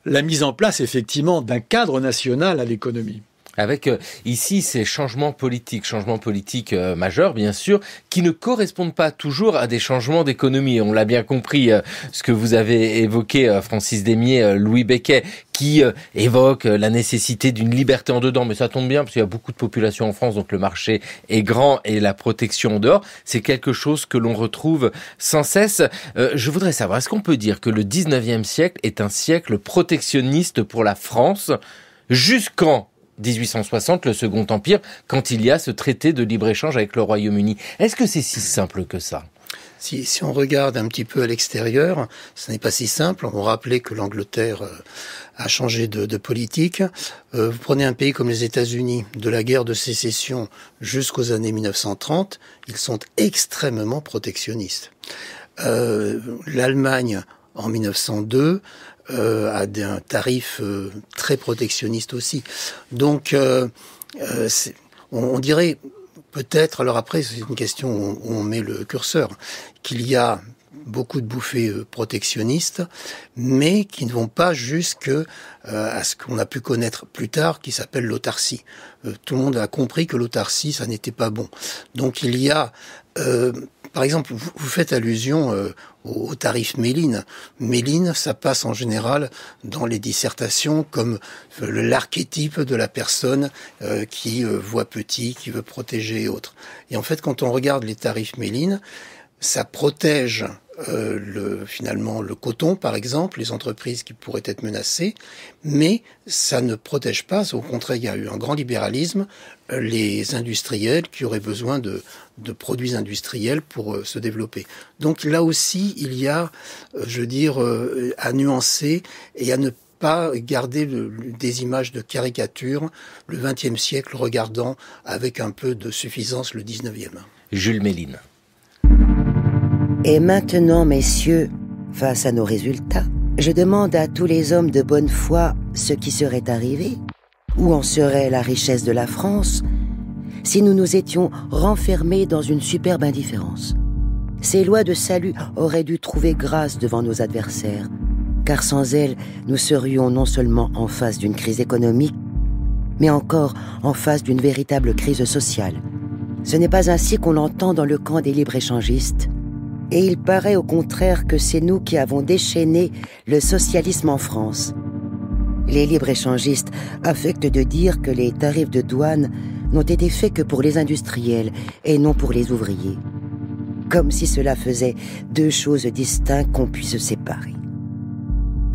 la mise en place effectivement d'un cadre national à l'économie. Avec ici ces changements politiques majeurs bien sûr, qui ne correspondent pas toujours à des changements d'économie. On l'a bien compris, ce que vous avez évoqué, Francis Démier, Louis Becquet, qui évoque la nécessité d'une liberté en dedans. Mais ça tombe bien parce qu'il y a beaucoup de population en France, donc le marché est grand et la protection en dehors, c'est quelque chose que l'on retrouve sans cesse. Je voudrais savoir, est-ce qu'on peut dire que le 19e siècle est un siècle protectionniste pour la France jusqu'en 1860, le Second Empire, quand il y a ce traité de libre-échange avec le Royaume-Uni. Est-ce que c'est si simple que ça ? Si on regarde un petit peu à l'extérieur, ce n'est pas si simple. On rappelait que l'Angleterre a changé de politique. Vous prenez un pays comme les États-Unis, de la guerre de sécession jusqu'aux années 1930, ils sont extrêmement protectionnistes. L'Allemagne, en 1902, à un tarif très protectionniste aussi. Donc, on dirait peut-être, alors après c'est une question où on met le curseur, qu'il y a beaucoup de bouffées protectionnistes, mais qui ne vont pas jusque à ce qu'on a pu connaître plus tard, qui s'appelle l'autarcie. Tout le monde a compris que l'autarcie, ça n'était pas bon. Donc il y a... par exemple, vous faites allusion au tarif Méline. Méline, ça passe en général dans les dissertations comme l'archétype de la personne qui voit petit, qui veut protéger et autres. Et en fait, quand on regarde les tarifs Méline, ça protège finalement le coton, par exemple, les entreprises qui pourraient être menacées, mais ça ne protège pas. Au contraire, il y a eu un grand libéralisme, les industriels qui auraient besoin de produits industriels pour se développer. Donc là aussi, il y a, je veux dire, à nuancer et à ne pas garder des images de caricature, le XXe siècle regardant avec un peu de suffisance le XIXe. Jules Méline. Et maintenant, messieurs, face à nos résultats, je demande à tous les hommes de bonne foi ce qui serait arrivé, où en serait la richesse de la France, si nous nous étions renfermés dans une superbe indifférence. Ces lois de salut auraient dû trouver grâce devant nos adversaires, car sans elles, nous serions non seulement en face d'une crise économique, mais encore en face d'une véritable crise sociale. Ce n'est pas ainsi qu'on l'entend dans le camp des libre-échangistes, et il paraît au contraire que c'est nous qui avons déchaîné le socialisme en France. Les libre-échangistes affectent de dire que les tarifs de douane n'ont été faits que pour les industriels et non pour les ouvriers. Comme si cela faisait deux choses distinctes qu'on puisse séparer.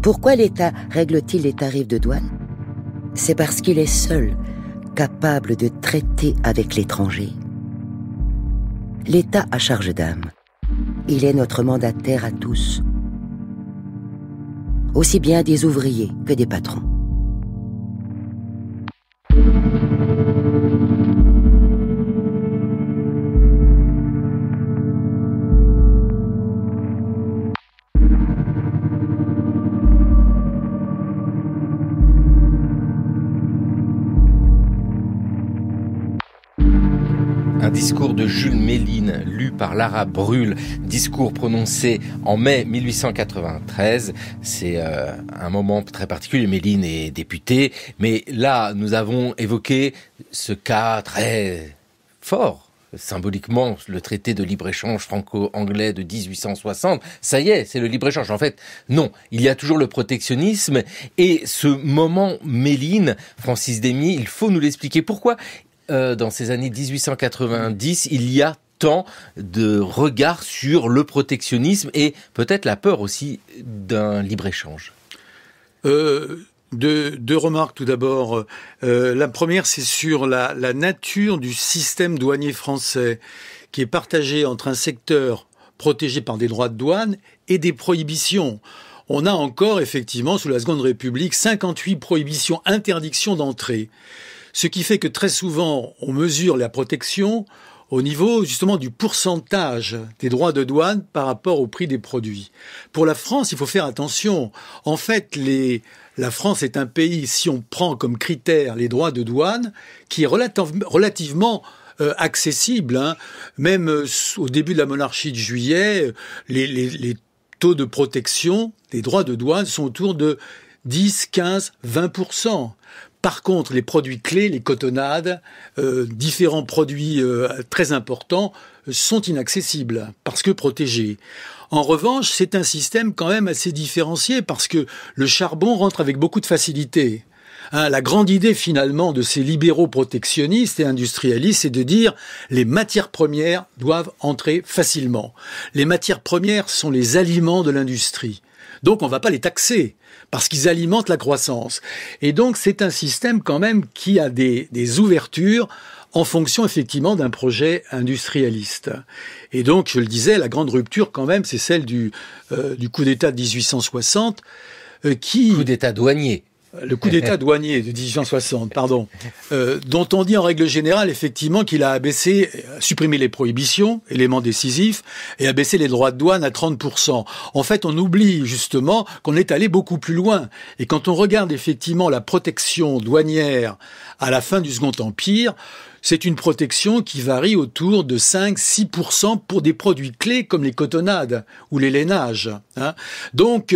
Pourquoi l'État règle-t-il les tarifs de douane? C'est parce qu'il est seul, capable de traiter avec l'étranger. L'État a charge d'âme. Il est notre mandataire à tous, aussi bien des ouvriers que des patrons. Discours de Jules Méline, lu par Lara Brulle, discours prononcé en mai 1893. C'est un moment très particulier. Méline est députée, mais là, nous avons évoqué ce cas très fort. Symboliquement, le traité de libre-échange franco-anglais de 1860, ça y est, c'est le libre-échange. En fait, non, il y a toujours le protectionnisme et ce moment Méline, Francis Démier, il faut nous l'expliquer. Pourquoi ? Dans ces années 1890, il y a tant de regards sur le protectionnisme et peut-être la peur aussi d'un libre-échange. Deux remarques tout d'abord. La première, c'est sur la nature du système douanier français qui est partagé entre un secteur protégé par des droits de douane et des prohibitions. On a encore effectivement, sous la Seconde République, 58 prohibitions, interdictions d'entrée. Ce qui fait que très souvent, on mesure la protection au niveau justement du pourcentage des droits de douane par rapport au prix des produits. Pour la France, il faut faire attention. En fait, la France est un pays, si on prend comme critère les droits de douane, qui est relativement accessible. Hein. Même au début de la monarchie de Juillet, les taux de protection des droits de douane sont autour de 10, 15, 20%. Par contre, les produits clés, les cotonnades, différents produits très importants sont inaccessibles parce que protégés. En revanche, c'est un système quand même assez différencié parce que le charbon rentre avec beaucoup de facilité. Hein, la grande idée finalement de ces libéraux protectionnistes et industrialistes, c'est de dire les matières premières doivent entrer facilement. Les matières premières sont les aliments de l'industrie. Donc on ne va pas les taxer, parce qu'ils alimentent la croissance. Et donc c'est un système quand même qui a des ouvertures en fonction effectivement d'un projet industrialiste. Et donc, je le disais, la grande rupture quand même, c'est celle du coup d'État de 1860, qui... Coup d'État douanier. Le coup d'État douanier de 1860, pardon, dont on dit en règle générale effectivement qu'il a abaissé, supprimé les prohibitions, élément décisif, et abaissé les droits de douane à 30%. En fait, on oublie justement qu'on est allé beaucoup plus loin. Et quand on regarde effectivement la protection douanière à la fin du Second Empire, c'est une protection qui varie autour de 5-6% pour des produits clés comme les cotonnades ou les lainages. Hein. Donc,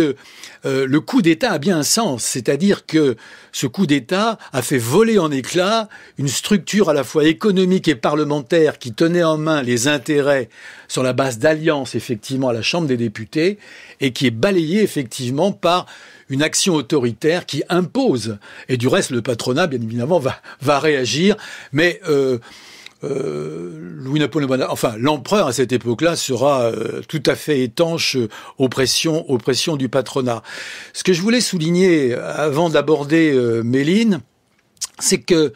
le coup d'État a bien un sens, c'est-à-dire que ce coup d'État a fait voler en éclats une structure à la fois économique et parlementaire qui tenait en main les intérêts sur la base d'alliances effectivement à la Chambre des députés et qui est balayée effectivement par une action autoritaire qui impose. Et du reste, le patronat, bien évidemment, va réagir. Mais Louis-Napoléon Bonaparte, enfin l'empereur à cette époque-là, sera tout à fait étanche aux pressions du patronat. Ce que je voulais souligner, avant d'aborder Méline, c'est que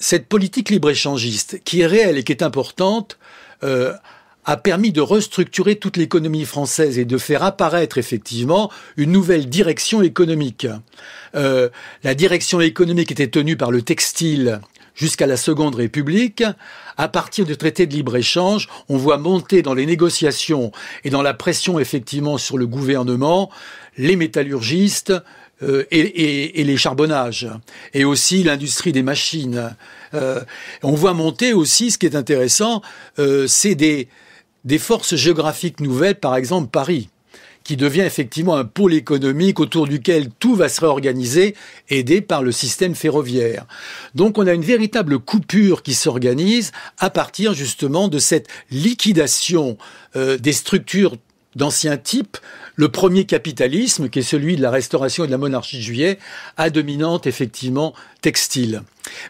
cette politique libre-échangiste, qui est réelle et qui est importante, a permis de restructurer toute l'économie française et de faire apparaître effectivement une nouvelle direction économique. La direction économique était tenue par le textile jusqu'à la Seconde République. À partir du traité de libre-échange, on voit monter dans les négociations et dans la pression effectivement sur le gouvernement les métallurgistes, et les charbonnages, et aussi l'industrie des machines. On voit monter aussi, ce qui est intéressant, c'est des forces géographiques nouvelles, par exemple Paris, qui devient effectivement un pôle économique autour duquel tout va se réorganiser, aidé par le système ferroviaire. Donc on a une véritable coupure qui s'organise à partir justement de cette liquidation des structures d'anciens types, le premier capitalisme, qui est celui de la Restauration et de la Monarchie de Juillet, à dominante, effectivement, textile.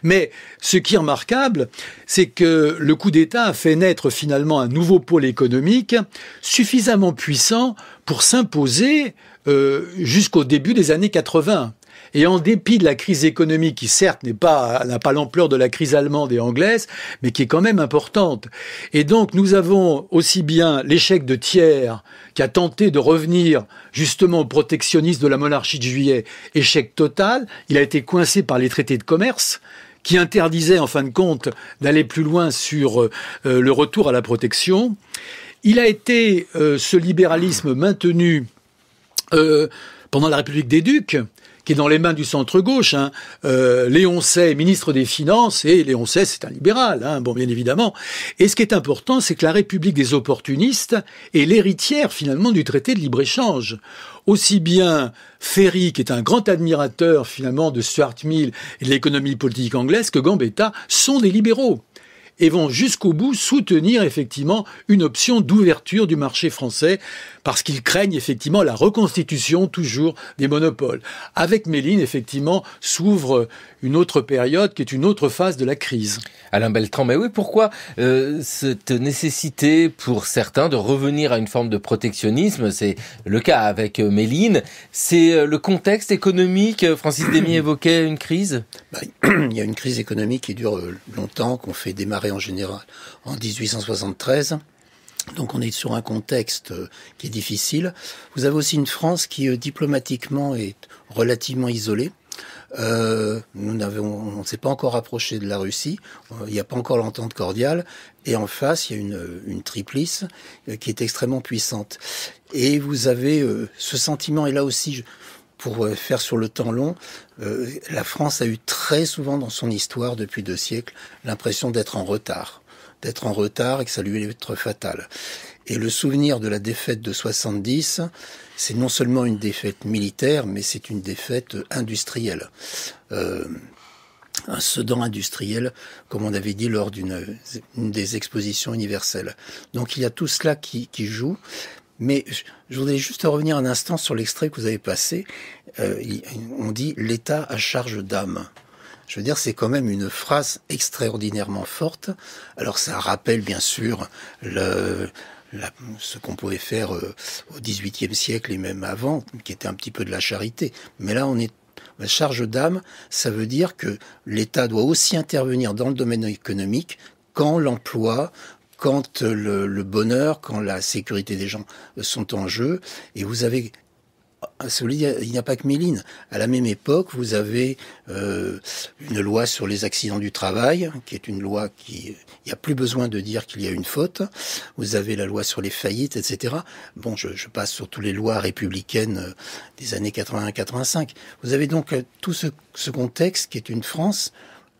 Mais ce qui est remarquable, c'est que le coup d'État a fait naître finalement un nouveau pôle économique suffisamment puissant pour s'imposer jusqu'au début des années 80. Et en dépit de la crise économique qui, certes, n'a pas l'ampleur de la crise allemande et anglaise, mais qui est quand même importante. Et donc, nous avons aussi bien l'échec de Thiers, qui a tenté de revenir justement au protectionnisme de la monarchie de Juillet. Échec total, il a été coincé par les traités de commerce, qui interdisaient, en fin de compte, d'aller plus loin sur le retour à la protection. Il a été, ce libéralisme, maintenu pendant la République des Ducs, qui est dans les mains du centre-gauche. Hein. Léon Say, ministre des Finances, et Léon Say, c'est un libéral, hein, bon, bien évidemment. Et ce qui est important, c'est que la République des opportunistes est l'héritière, finalement, du traité de libre-échange. Aussi bien Ferry, qui est un grand admirateur, finalement, de Stuart Mill et de l'économie politique anglaise, que Gambetta, sont des libéraux et vont jusqu'au bout soutenir effectivement une option d'ouverture du marché français parce qu'ils craignent effectivement la reconstitution toujours des monopoles. Avec Méline, effectivement, s'ouvre une autre période qui est une autre phase de la crise. Alain Beltran, mais oui, pourquoi cette nécessité pour certains de revenir à une forme de protectionnisme? C'est le cas avec Méline. C'est le contexte économique. Francis Démier évoquait une crise. Il y a une crise économique qui dure longtemps, qu'on fait démarrer en général en 1873. Donc on est sur un contexte qui est difficile. Vous avez aussi une France qui diplomatiquement est relativement isolée. On ne s'est pas encore rapproché de la Russie, il n'y a pas encore l'entente cordiale, et en face il y a une triplice qui est extrêmement puissante. Et vous avez ce sentiment, et là aussi pour faire sur le temps long, la France a eu très souvent dans son histoire, depuis 2 siècles, l'impression d'être en retard, d'être en retard et que ça lui est fatal. Et le souvenir de la défaite de 70, c'est non seulement une défaite militaire, mais c'est une défaite industrielle. Un Sedan industriel, comme on avait dit lors d'une des expositions universelles. Donc il y a tout cela qui joue. Mais je voudrais juste revenir un instant sur l'extrait que vous avez passé. On dit « l'État à charge d'âme ». Je veux dire, c'est quand même une phrase extraordinairement forte. Alors ça rappelle bien sûr ce qu'on pouvait faire au XVIIIe siècle et même avant, qui était un petit peu de la charité. Mais là, on est la charge d'âme, ça veut dire que l'État doit aussi intervenir dans le domaine économique quand l'emploi, quand le bonheur, quand la sécurité des gens sont en jeu. Et vous avez, il n'y a pas que Méline. À la même époque, vous avez une loi sur les accidents du travail, qui est une loi qui... Il n'y a plus besoin de dire qu'il y a une faute. Vous avez la loi sur les faillites, etc. Bon, je passe sur toutes les lois républicaines des années 80-85. Vous avez donc tout ce contexte qui est une France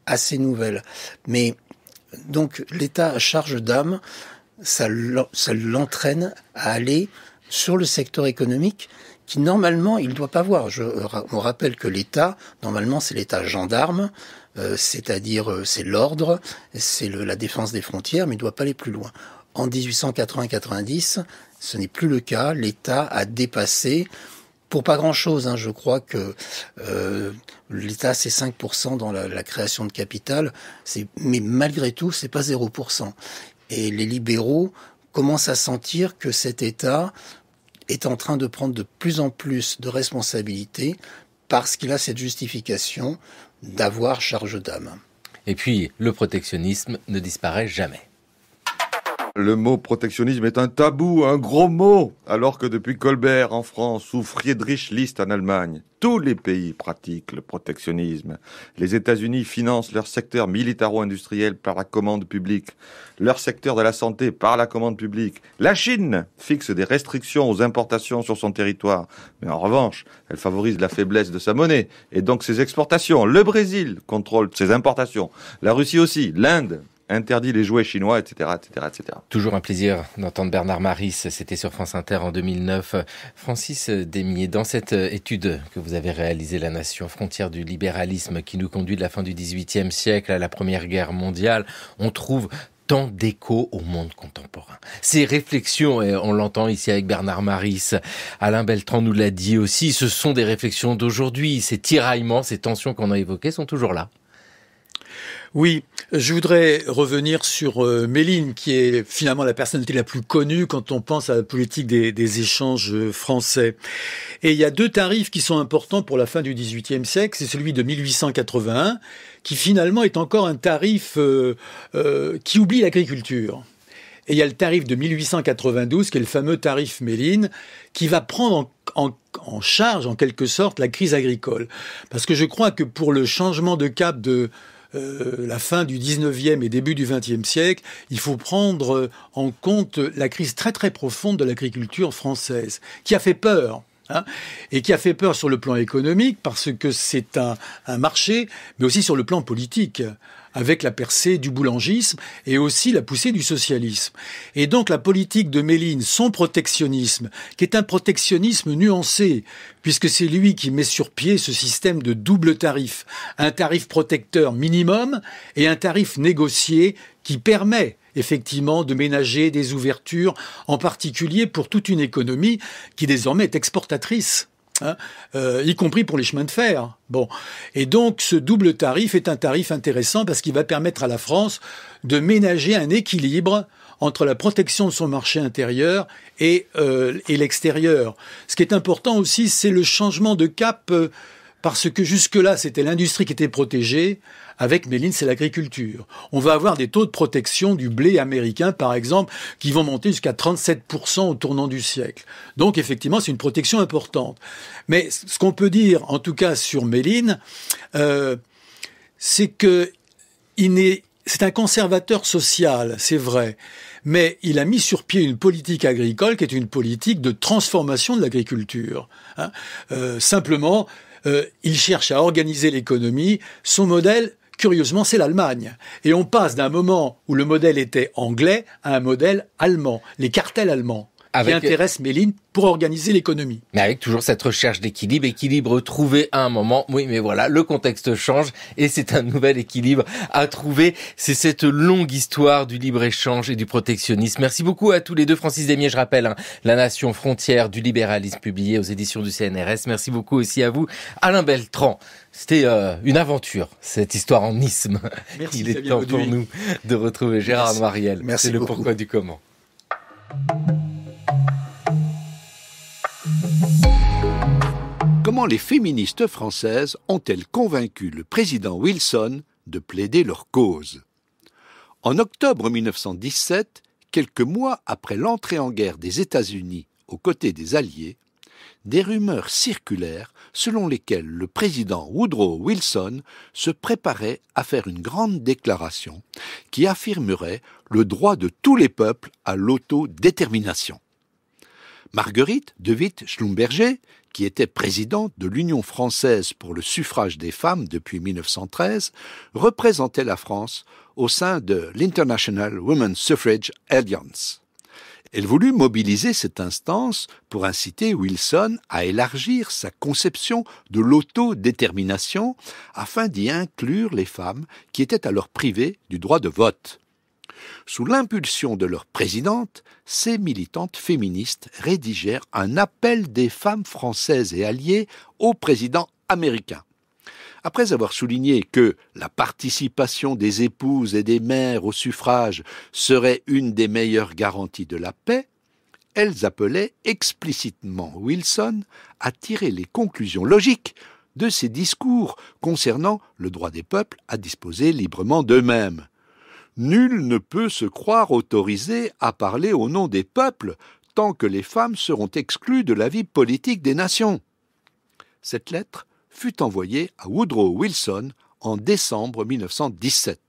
assez nouvelle. Mais... donc l'État à charge d'âme, ça l'entraîne à aller sur le secteur économique qui normalement il ne doit pas voir. On rappelle que l'État, normalement c'est l'État gendarme, c'est-à-dire c'est l'ordre, c'est la défense des frontières, mais il ne doit pas aller plus loin. En 1880-90, ce n'est plus le cas, l'État a dépassé... pour pas grand-chose, hein. Je crois que l'État, c'est 5% dans la création de capital, mais malgré tout, c'est pas 0%. Et les libéraux commencent à sentir que cet État est en train de prendre de plus en plus de responsabilités parce qu'il a cette justification d'avoir charge d'âme. Et puis, le protectionnisme ne disparaît jamais. Le mot protectionnisme est un tabou, un gros mot, alors que depuis Colbert en France ou Friedrich List en Allemagne, tous les pays pratiquent le protectionnisme. Les États-Unis financent leur secteur militaro-industriel par la commande publique, leur secteur de la santé par la commande publique. La Chine fixe des restrictions aux importations sur son territoire, mais en revanche, elle favorise la faiblesse de sa monnaie et donc ses exportations. Le Brésil contrôle ses importations, la Russie aussi, l'Inde interdit les jouets chinois, etc., etc., etc. Toujours un plaisir d'entendre Bernard Maris, c'était sur France Inter en 2009. Francis Démier, dans cette étude que vous avez réalisée, La nation frontière du libéralisme, qui nous conduit de la fin du XVIIIe siècle à la Première Guerre mondiale, on trouve tant d'écho au monde contemporain. Ces réflexions, et on l'entend ici avec Bernard Maris, Alain Beltran nous l'a dit aussi, ce sont des réflexions d'aujourd'hui. Ces tiraillements, ces tensions qu'on a évoquées sont toujours là. Oui, je voudrais revenir sur Méline, qui est finalement la personnalité la plus connue quand on pense à la politique des échanges français. Et il y a deux tarifs qui sont importants pour la fin du XVIIIe siècle, c'est celui de 1881, qui finalement est encore un tarif qui oublie l'agriculture. Et il y a le tarif de 1892, qui est le fameux tarif Méline, qui va prendre en charge, en quelque sorte, la crise agricole. Parce que je crois que pour le changement de cap de la fin du 19e et début du 20e siècle, il faut prendre en compte la crise très très profonde de l'agriculture française, qui a fait peur, hein, et qui a fait peur sur le plan économique, parce que c'est un marché, mais aussi sur le plan politique, avec la percée du boulangisme et aussi la poussée du socialisme. Et donc la politique de Méline, son protectionnisme, qui est un protectionnisme nuancé, puisque c'est lui qui met sur pied ce système de double tarif, un tarif protecteur minimum et un tarif négocié qui permet effectivement de ménager des ouvertures, en particulier pour toute une économie qui désormais est exportatrice. Hein, y compris pour les chemins de fer. Bon. Et donc ce double tarif est un tarif intéressant parce qu'il va permettre à la France de ménager un équilibre entre la protection de son marché intérieur et l'extérieur. Ce qui est important aussi, c'est le changement de cap parce que jusque-là, c'était l'industrie qui était protégée. Avec Méline, c'est l'agriculture. On va avoir des taux de protection du blé américain, par exemple, qui vont monter jusqu'à 37% au tournant du siècle. Donc, effectivement, c'est une protection importante. Mais ce qu'on peut dire, en tout cas sur Méline, c'est que c'est un conservateur social, c'est vrai, mais il a mis sur pied une politique agricole qui est une politique de transformation de l'agriculture. Simplement, il cherche à organiser l'économie. Son modèle, curieusement, c'est l'Allemagne. Et on passe d'un moment où le modèle était anglais à un modèle allemand, les cartels allemands, qui intéressent Méline pour organiser l'économie. Mais avec toujours cette recherche d'équilibre, équilibre trouvé à un moment, oui mais voilà, le contexte change et c'est un nouvel équilibre à trouver. C'est cette longue histoire du libre-échange et du protectionnisme. Merci beaucoup à tous les deux. Francis Démier, je rappelle, hein, La nation frontière du libéralisme, publié aux éditions du CNRS. Merci beaucoup aussi à vous, Alain Beltran. C'était une aventure, cette histoire en isme. Merci, il est temps pour nous de retrouver Gérard Noiriel. Merci. C'est le pourquoi du comment. Comment les féministes françaises ont-elles convaincu le président Wilson de plaider leur cause? En octobre 1917, quelques mois après l'entrée en guerre des États-Unis aux côtés des Alliés, des rumeurs circulèrent selon lesquelles le président Woodrow Wilson se préparait à faire une grande déclaration qui affirmerait le droit de tous les peuples à l'autodétermination. Marguerite de Witt Schlumberger, qui était présidente de l'Union française pour le suffrage des femmes depuis 1913, représentait la France au sein de l'International Women's Suffrage Alliance. Elle voulut mobiliser cette instance pour inciter Wilson à élargir sa conception de l'autodétermination afin d'y inclure les femmes qui étaient alors privées du droit de vote. Sous l'impulsion de leur présidente, ces militantes féministes rédigèrent un appel des femmes françaises et alliées au président américain. Après avoir souligné que la participation des épouses et des mères au suffrage serait une des meilleures garanties de la paix, elles appelaient explicitement Wilson à tirer les conclusions logiques de ses discours concernant le droit des peuples à disposer librement d'eux-mêmes. Nul ne peut se croire autorisé à parler au nom des peuples tant que les femmes seront exclues de la vie politique des nations. Cette lettre fut envoyée à Woodrow Wilson en décembre 1917.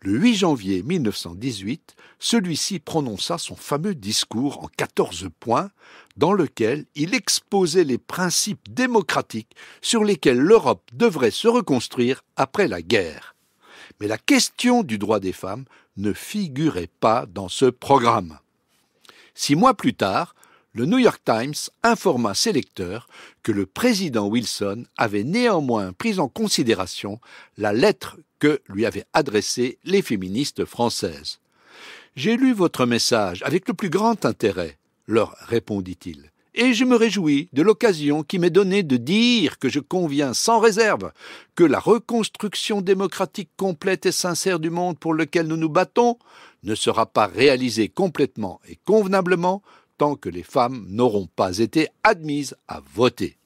Le 8 janvier 1918, celui-ci prononça son fameux discours en 14 points dans lequel il exposait les principes démocratiques sur lesquels l'Europe devrait se reconstruire après la guerre. Mais la question du droit des femmes ne figurait pas dans ce programme. 6 mois plus tard, le New York Times informa ses lecteurs que le président Wilson avait néanmoins pris en considération la lettre que lui avaient adressée les féministes françaises. « J'ai lu votre message avec le plus grand intérêt », leur répondit-il. Et je me réjouis de l'occasion qui m'est donnée de dire que je conviens sans réserve que la reconstruction démocratique complète et sincère du monde pour lequel nous nous battons ne sera pas réalisée complètement et convenablement tant que les femmes n'auront pas été admises à voter.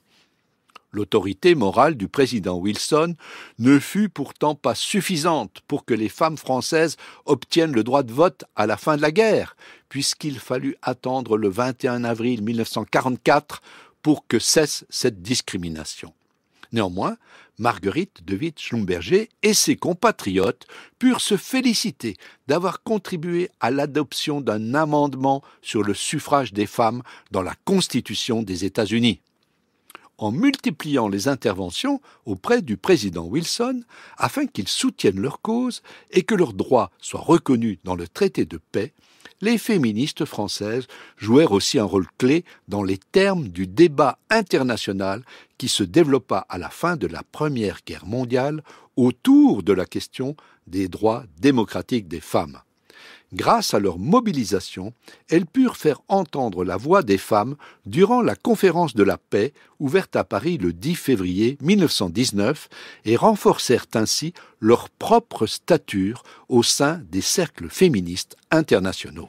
L'autorité morale du président Wilson ne fut pourtant pas suffisante pour que les femmes françaises obtiennent le droit de vote à la fin de la guerre, puisqu'il fallut attendre le 21 avril 1944 pour que cesse cette discrimination. Néanmoins, Marguerite de Witt Schlumberger et ses compatriotes purent se féliciter d'avoir contribué à l'adoption d'un amendement sur le suffrage des femmes dans la Constitution des États-Unis. En multipliant les interventions auprès du président Wilson afin qu'ils soutiennent leur cause et que leurs droits soient reconnus dans le traité de paix, les féministes françaises jouèrent aussi un rôle clé dans les termes du débat international qui se développa à la fin de la Première Guerre mondiale autour de la question des droits démocratiques des femmes. Grâce à leur mobilisation, elles purent faire entendre la voix des femmes durant la conférence de la paix ouverte à Paris le 10 février 1919 et renforcèrent ainsi leur propre stature au sein des cercles féministes internationaux.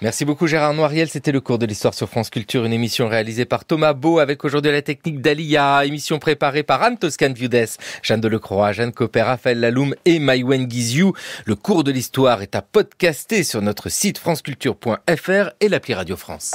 Merci beaucoup Gérard Noiriel, c'était le cours de l'histoire sur France Culture, une émission réalisée par Thomas Beau avec aujourd'hui la technique d'Alia, émission préparée par Anne Toscan-Vides, Jeanne de Le Croix, Jeanne Coper, Raphaël Laloum et Maïwen Gizou. Le cours de l'histoire est à podcaster sur notre site franceculture.fr et l'appli Radio France.